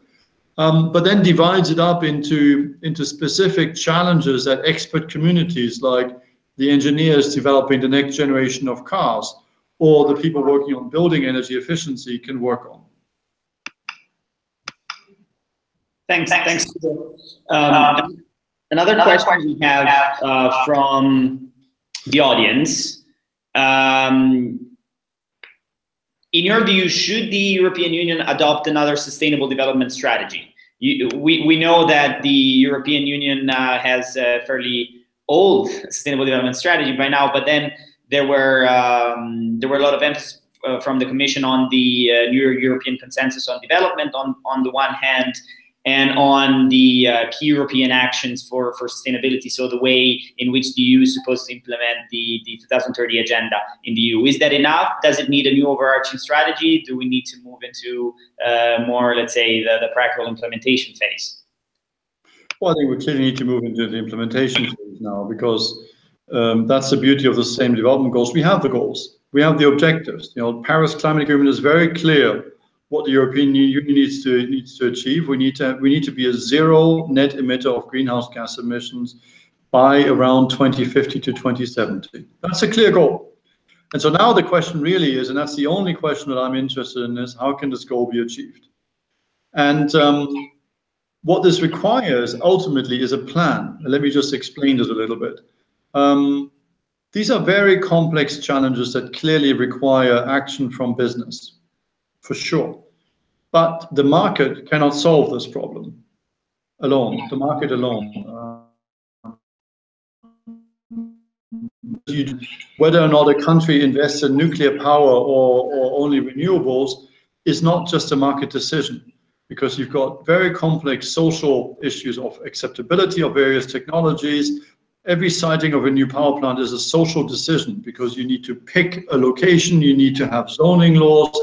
Um, but then divides it up into, into specific challenges that expert communities like the engineers developing the next generation of cars or the people working on building energy efficiency can work on. Thanks, thanks. Um, another question we have uh, from the audience. Um, In your view, should the European Union adopt another sustainable development strategy? You, we, we know that the European Union uh, has a fairly old sustainable development strategy by now, but then there were, um, there were a lot of emphasis uh, from the Commission on the uh, new European consensus on development on, on the one hand, and on the uh, key European actions for, for sustainability, so the way in which the E U is supposed to implement the, the two thousand thirty agenda in the E U. Is that enough? Does it need a new overarching strategy? Do we need to move into uh, more, let's say, the, the practical implementation phase? Well, I think we clearly need to move into the implementation phase now, because um, that's the beauty of the Sustainable Development Goals. We have the goals. We have the objectives. You know, Paris Climate Agreement is very clear what the European Union needs to needs to achieve. We need to we need to be a zero net emitter of greenhouse gas emissions by around twenty fifty to twenty seventy. That's a clear goal. And so now the question really is, and that's the only question that I'm interested in, is how can this goal be achieved? And um, what this requires ultimately is a plan. Let me just explain this a little bit. Um, these are very complex challenges that clearly require action from business, for sure. But the market cannot solve this problem alone, the market alone. Uh, whether or not a country invests in nuclear power or, or only renewables is not just a market decision, because you've got very complex social issues of acceptability of various technologies. Every siting of a new power plant is a social decision because you need to pick a location, you need to have zoning laws,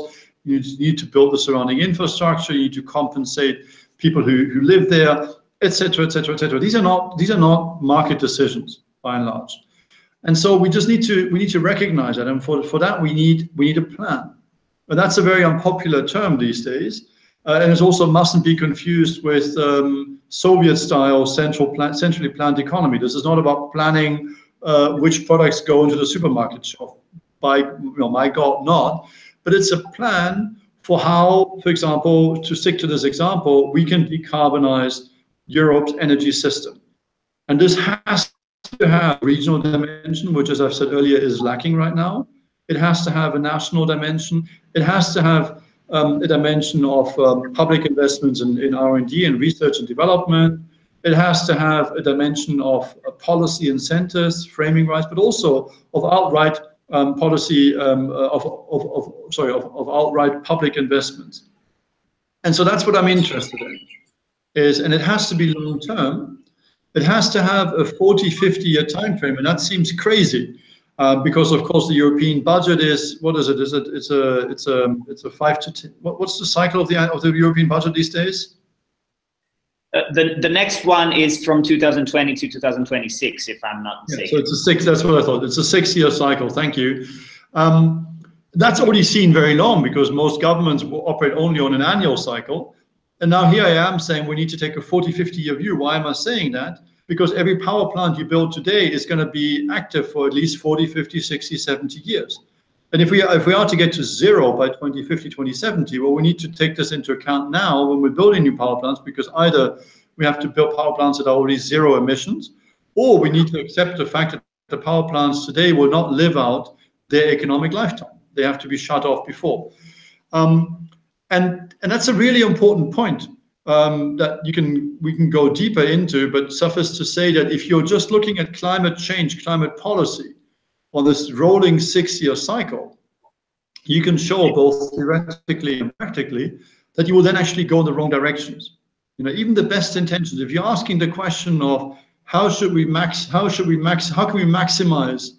you need to build the surrounding infrastructure, you need to compensate people who, who live there, et cetera, et cetera, et cetera. These are not, these are not market decisions by and large. And so we just need to, we need to recognize that. And for, for that, we need, we need a plan. But that's a very unpopular term these days. Uh, and it also mustn't be confused with um, Soviet style central plan, centrally planned economy. This is not about planning uh, which products go into the supermarket shop. By, you know, my God, not. But it's a plan for how, for example, to stick to this example, we can decarbonize Europe's energy system. And this has to have a regional dimension, which, as I've said earlier, is lacking right now. It has to have a national dimension. It has to have um, a dimension of um, public investments in, in R and D and research and development. It has to have a dimension of uh, policy incentives, framing rights, but also of outright um, policy um, of, of, of sorry of, of outright public investments. And so that's what I'm interested in. Is and it has to be long term. It has to have a forty, fifty year time frame, and that seems crazy. Uh, because of course the European budget is what is it? Is it? It's a it's a it's a five to ten. What, what's the cycle of the of the European budget these days? Uh, the the next one is from two thousand twenty to two thousand twenty-six, if I'm not mistaken. Yeah, so it's a six. That's what I thought. It's a six year cycle. Thank you. Um, that's already seen very long because most governments will operate only on an annual cycle. And now here I am saying we need to take a forty, fifty year view. Why am I saying that? Because every power plant you build today is going to be active for at least forty, fifty, sixty, seventy years. And if we, are, if we are to get to zero by twenty fifty, twenty seventy, well, we need to take this into account now when we're building new power plants, because either we have to build power plants that are already zero emissions, or we need to accept the fact that the power plants today will not live out their economic lifetime. They have to be shut off before. Um, and, and that's a really important point. Um, that you can we can go deeper into, but suffice to say that if you're just looking at climate change, climate policy, on this rolling six-year cycle, you can show both theoretically and practically that you will then actually go in the wrong directions. You know, even the best intentions. If you're asking the question of how should we max, how should we max, how can we maximize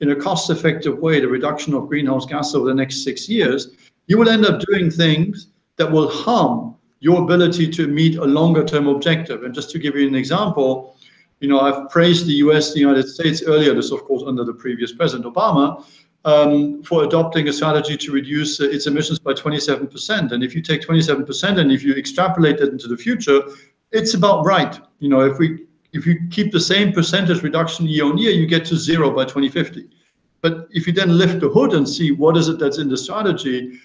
in a cost-effective way the reduction of greenhouse gas over the next six years, you will end up doing things that will harm your ability to meet a longer term objective. And just to give you an example, you know, I've praised the U S, the United States earlier, this of course under the previous President Obama, um, for adopting a strategy to reduce uh, its emissions by twenty-seven percent. And if you take twenty-seven percent and if you extrapolate that into the future, it's about right. You know, if we if you keep the same percentage reduction year on year, you get to zero by twenty fifty. But if you then lift the hood and see what is it that's in the strategy,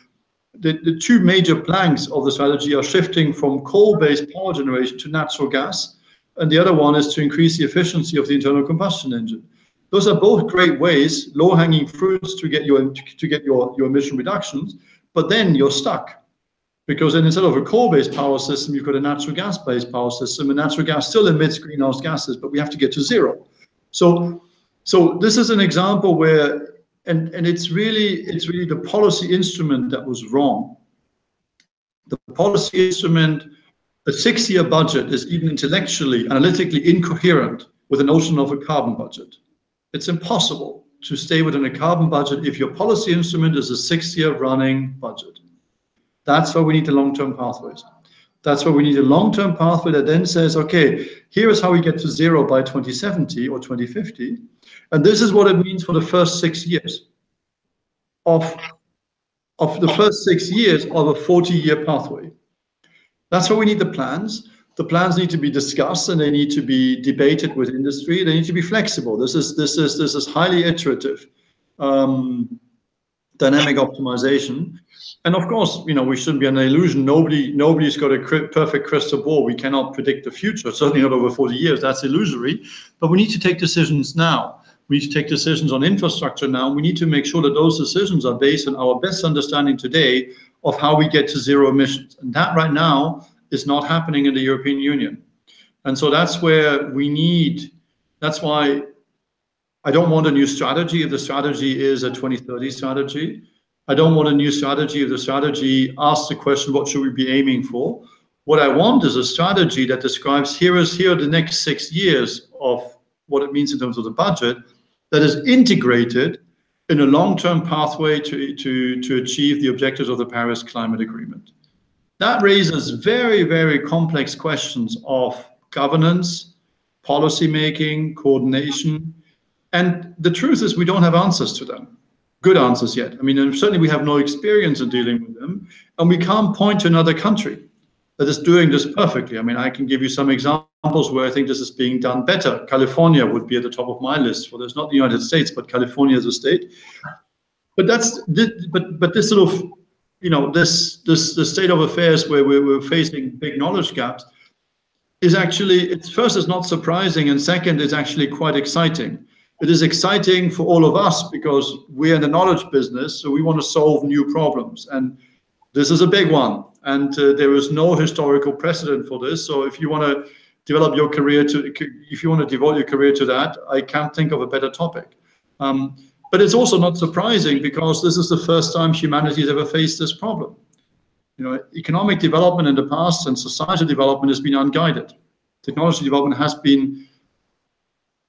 The, the two major planks of the strategy are shifting from coal-based power generation to natural gas, and the other one is to increase the efficiency of the internal combustion engine. Those are both great ways, low-hanging fruits to get your to get your, your emission reductions, but then you're stuck. Because then instead of a coal-based power system, you've got a natural gas-based power system, and natural gas still emits greenhouse gases, but we have to get to zero. So, so this is an example where And, and it's really it's really the policy instrument that was wrong. The policy instrument, a six-year budget, is even intellectually, analytically incoherent with the notion of a carbon budget. It's impossible to stay within a carbon budget if your policy instrument is a six-year running budget. That's why we need the long-term pathways. That's why we need a long-term pathway that then says, okay, here is how we get to zero by twenty seventy or twenty fifty. And this is what it means for the first six years of, of the first six years of a forty-year pathway. That's why we need the plans. The plans need to be discussed and they need to be debated with industry. They need to be flexible. This is, this is, this is highly iterative. Um, dynamic optimization. And of course, you know, we shouldn't be under an illusion. Nobody, nobody's got a cri perfect crystal ball. We cannot predict the future, certainly not over forty years. That's illusory. But we need to take decisions now. We need to take decisions on infrastructure now. We need to make sure that those decisions are based on our best understanding today of how we get to zero emissions. And that right now is not happening in the European Union. And so that's where we need, that's why I don't want a new strategy if the strategy is a twenty thirty strategy. I don't want a new strategy if the strategy asks the question, what should we be aiming for? What I want is a strategy that describes here is here are the next six years of what it means in terms of the budget that is integrated in a long-term pathway to, to, to achieve the objectives of the Paris Climate Agreement. That raises very, very complex questions of governance, policymaking, coordination, and the truth is we don't have answers to them, good answers yet. I mean, and certainly we have no experience in dealing with them, and we can't point to another country that is doing this perfectly. I mean, I can give you some examples where I think this is being done better. California would be at the top of my list, for there's not the United States, but California as a state. But that's, but but this sort of, you know, this this the state of affairs where we're facing big knowledge gaps is actually, it's first is not surprising, and second is actually quite exciting. It is exciting for all of us because we're in the knowledge business, so we want to solve new problems. And This is a big one, and uh, there is no historical precedent for this. So if you want to develop your career to, if you want to devote your career to that, I can't think of a better topic. Um, but it's also not surprising, because this is the first time humanity has ever faced this problem. You know, economic development in the past and societal development has been unguided. Technology development has been,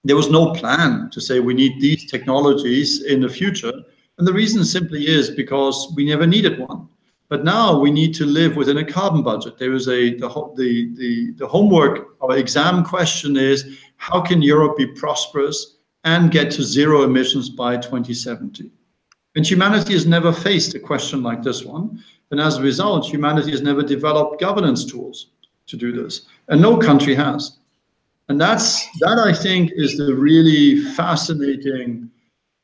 there was no plan to say we need these technologies in the future. And the reason simply is because we never needed one. But now we need to live within a carbon budget. There is a, the, the, the, the homework or exam question is, how can Europe be prosperous and get to zero emissions by twenty seventy? And humanity has never faced a question like this one. And as a result, humanity has never developed governance tools to do this. And no country has. And that's, that I think is the really fascinating,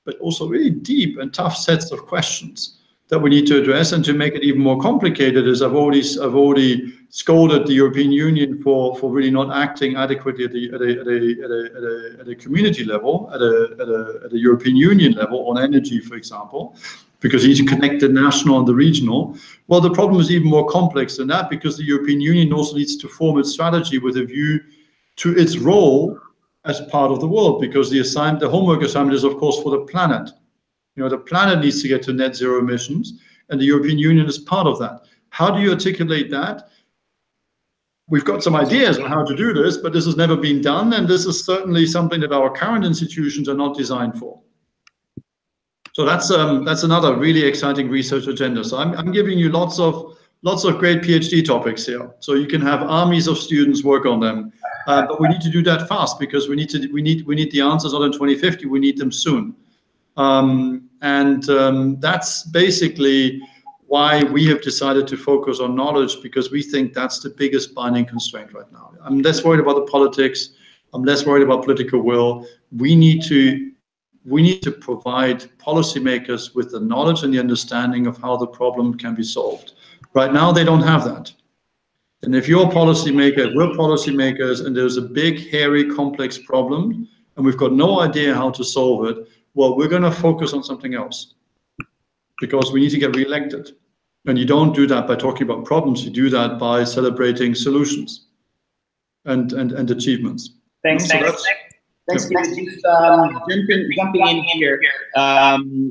but also really deep and tough sets of questions that we need to address. And to make it even more complicated, is I've already, I've already scolded the European Union for, for really not acting adequately at the, at a, at a, at a, at a, at a community level, at a, at, a, at a European Union level on energy, for example, because you need to connect the national and the regional. Well, the problem is even more complex than that, because the European Union also needs to form its strategy with a view to its role as part of the world, because the assignment, the homework assignment, is of course for the planet. You know, the planet needs to get to net zero emissions, and the European Union is part of that. How do you articulate that? We've got some ideas on how to do this, but this has never been done, and this is certainly something that our current institutions are not designed for. So that's um, that's another really exciting research agenda. So I'm, I'm giving you lots of lots of great PhD topics here. So you can have armies of students work on them, uh, but we need to do that fast, because we need to we need we need the answers not in twenty fifty. We need them soon, um, and um, that's basically why we have decided to focus on knowledge, because we think that's the biggest binding constraint right now. I'm less worried about the politics. I'm less worried about political will. We need to. We need to provide policymakers with the knowledge and the understanding of how the problem can be solved. Right now, they don't have that. And if you're a policymaker, we're policymakers, and there's a big, hairy, complex problem, and we've got no idea how to solve it, well, we're gonna focus on something else, because we need to get reelected. And you don't do that by talking about problems, you do that by celebrating solutions and, and, and achievements. Thanks, so thanks. Thanks, Guido. Just um, jumping, jumping in here,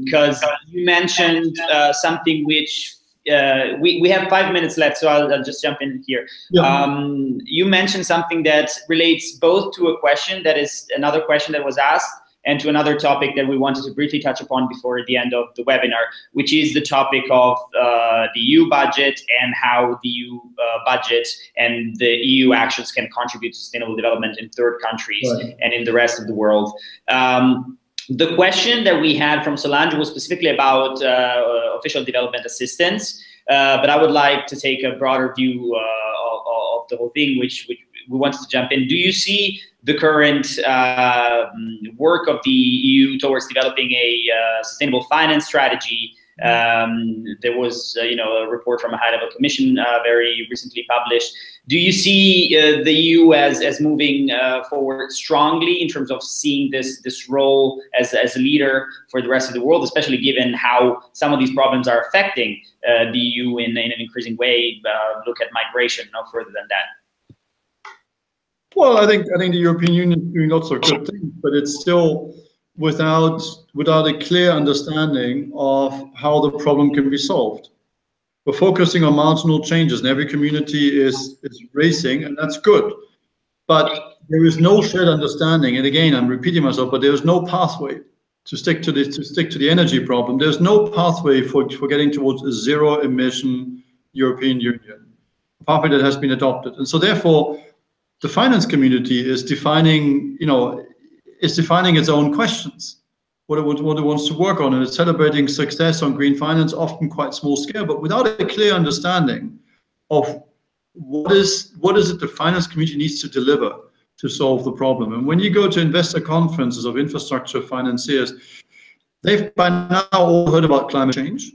because um, you mentioned uh, something which uh, we, we have five minutes left, so I'll, I'll just jump in here. Yeah. Um, you mentioned something that relates both to a question that is another question that was asked, and to another topic that we wanted to briefly touch upon before the end of the webinar, which is the topic of uh, the E U budget and how the E U uh, budget and the E U actions can contribute to sustainable development in third countries right. and in the rest of the world. Um, the question that we had from Solange was specifically about uh, official development assistance, uh, but I would like to take a broader view uh, of, of the whole thing, which, which we wanted to jump in. Do you see the current uh, work of the E U towards developing a uh, sustainable finance strategy? Um, there was, uh, you know, a report from a high-level commission uh, very recently published. Do you see uh, the E U as as moving uh, forward strongly in terms of seeing this this role as as a leader for the rest of the world, especially given how some of these problems are affecting uh, the E U in, in an increasing way? Uh, look at migration, no further than that. Well, I think I think the European Union is doing lots of good things, but it's still without without a clear understanding of how the problem can be solved. We're focusing on marginal changes, and every community is is racing, and that's good. But there is no shared understanding. And again, I'm repeating myself, but there is no pathway to stick to the to stick to the energy problem. There's no pathway for for getting towards a zero emission European Union, a pathway that has been adopted, and so therefore. The finance community is defining, you know, is defining its own questions, what it, what it wants to work on, and it's celebrating success on green finance, often quite small scale, but without a clear understanding of what is what is it the finance community needs to deliver to solve the problem. And when you go to investor conferences of infrastructure financiers, they've by now all heard about climate change.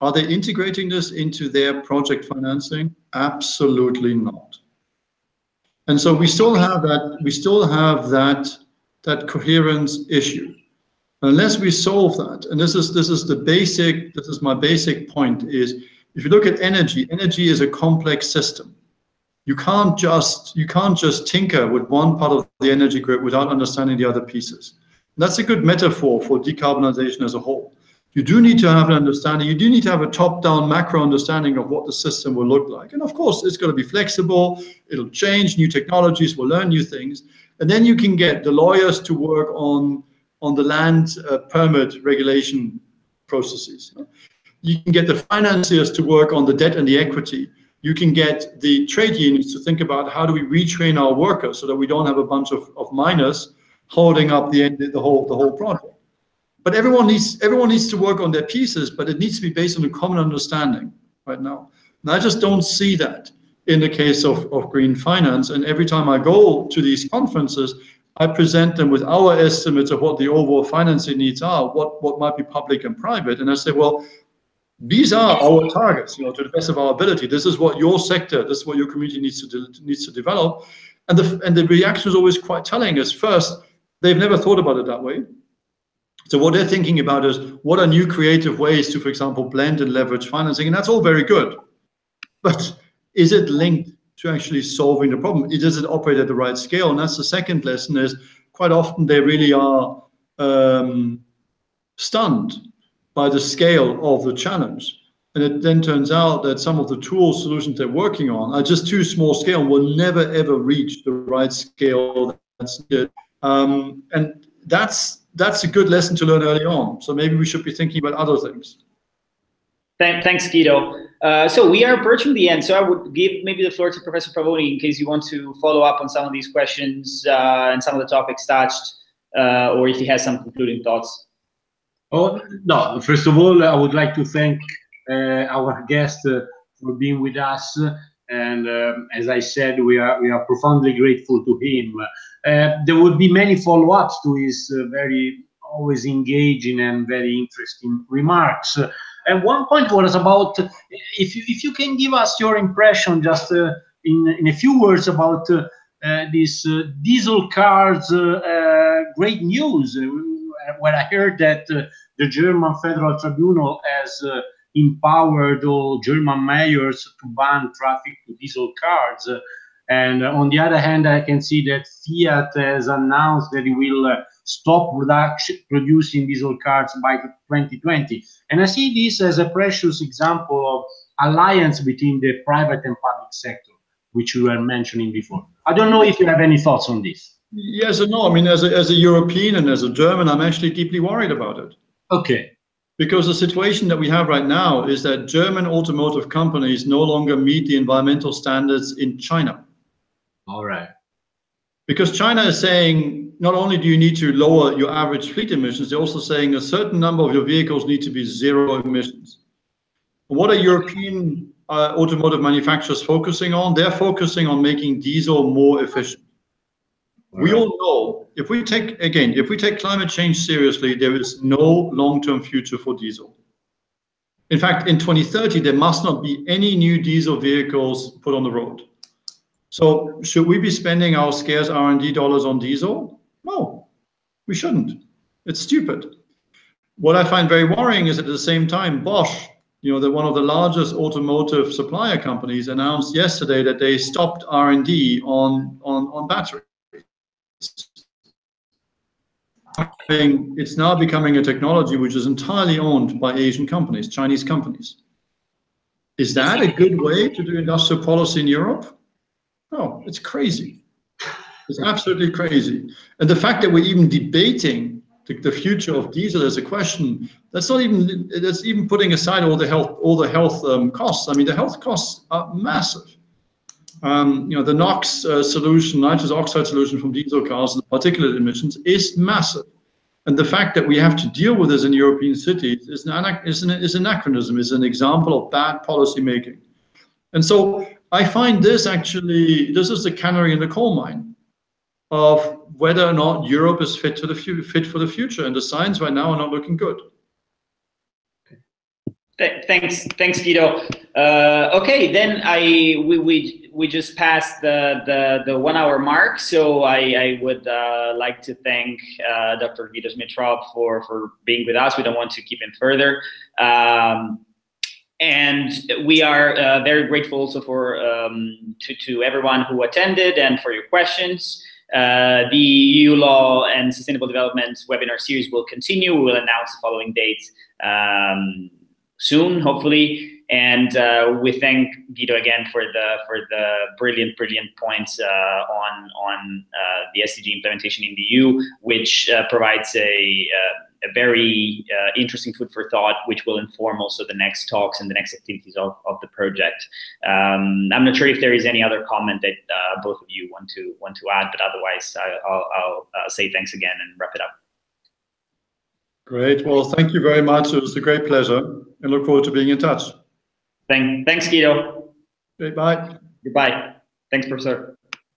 Are they integrating this into their project financing? Absolutely not. And so we still have that we still have that that coherence issue. Unless we solve that, and this is this is the basic this is my basic point, is If you look at energy, energy is a complex system. You can't just you can't just tinker with one part of the energy grid without understanding the other pieces. And that's a good metaphor for decarbonization as a whole. You do need to have an understanding. You do need to have a top-down macro understanding of what the system will look like. And of course, it's going to be flexible. It'll change. New technologies will learn new things. And then you can get the lawyers to work on, on the land uh, permit regulation processes. You can get the financiers to work on the debt and the equity. You can get the trade unions to think about how do we retrain our workers so that we don't have a bunch of, of miners holding up the, the, whole, the whole project. But everyone needs everyone needs to work on their pieces, but it needs to be based on a common understanding right now. And I just don't see that in the case of, of green finance. And every time I go to these conferences, I present them with our estimates of what the overall financing needs are, what, what might be public and private. And I say, well, these are our targets, you know, to the best of our ability. This is what your sector, this is what your community needs to de needs to develop. And the and the reaction is always quite telling us. First, they've never thought about it that way. So what they're thinking about is, what are new creative ways to, for example, blend and leverage financing? And that's all very good. But is it linked to actually solving the problem? Does it operate at the right scale? And that's the second lesson is, quite often they really are um, stunned by the scale of the challenge. And it then turns out that some of the tool solutions they're working on are just too small scale and will never, ever reach the right scale that's needed. Um, and that's... That's a good lesson to learn early on. So maybe we should be thinking about other things. Thanks, Guido. Uh, so we are approaching the end. So I would give maybe the floor to Professor Pavoni in case you want to follow up on some of these questions uh, and some of the topics touched, uh, or if he has some concluding thoughts. Oh, no. First of all, I would like to thank uh, our guest uh, for being with us. And um, as I said, we are we are profoundly grateful to him. Uh, there would be many follow-ups to his uh, very always engaging and very interesting remarks. Uh, and one point was about uh, if you if you can give us your impression just uh, in in a few words about uh, uh, this uh, diesel cars uh, uh, great news. Uh, when I heard that uh, the German Federal Tribunal has uh, empowered all German mayors to ban traffic to diesel cars. Uh, and uh, on the other hand, I can see that Fiat has announced that it will uh, stop production, producing diesel cars by twenty twenty. And I see this as a precious example of alliance between the private and public sector, which we were mentioning before. I don't know if you have any thoughts on this. Yes and no. I mean, as a, as a European and as a German, I'm actually deeply worried about it. Okay. Because the situation that we have right now is that German automotive companies no longer meet the environmental standards in China. All right. Because China is saying, not only do you need to lower your average fleet emissions, they're also saying a certain number of your vehicles need to be zero emissions. What are European uh, automotive manufacturers focusing on? They're focusing on making diesel more efficient. We all know, if we take, again, if we take climate change seriously, there is no long-term future for diesel. In fact, in twenty thirty, there must not be any new diesel vehicles put on the road. So should we be spending our scarce R and D dollars on diesel? No, we shouldn't. It's stupid. What I find very worrying is that at the same time, Bosch, you know, that one of the largest automotive supplier companies announced yesterday that they stopped R and D on, on, on battery. It's now becoming a technology which is entirely owned by Asian companies, Chinese companies. Is that a good way to do industrial policy in Europe? No, it's crazy. It's absolutely crazy. And the fact that we're even debating the, the future of diesel as a question, that's not even, that's even putting aside all the health, all the health um, costs. I mean, the health costs are massive. Um, you know, the NOx uh, solution, nitrous oxide solution from diesel cars and particulate emissions is massive. And the fact that we have to deal with this in European cities is an, is an, is an anachronism, is an example of bad policy making. And so I find this actually, this is the canary in the coal mine of whether or not Europe is fit, to the fit for the future. And the signs right now are not looking good. Thanks, thanks, Guido. Uh, okay, then I we we we just passed the the, the one hour mark, so I, I would uh, like to thank uh, Doctor Guido Schmidt-Traub for for being with us. We don't want to keep him further. Um, And we are uh, very grateful also for um, to, to everyone who attended and for your questions. Uh, the E U Law and Sustainable Development webinar series will continue. We will announce the following dates um, soon, hopefully. And uh, we thank Guido again for the for the brilliant, brilliant points uh, on on uh, the S D G implementation in the E U, which uh, provides a, uh, a very uh, interesting food for thought, which will inform also the next talks and the next activities of, of the project. Um, I'm not sure if there is any other comment that uh, both of you want to want to add, but otherwise, I, I'll, I'll uh, say thanks again and wrap it up. Great. Well, thank you very much. It was a great pleasure, and look forward to being in touch. Thanks, Guido. Goodbye. Goodbye. Thanks, Professor.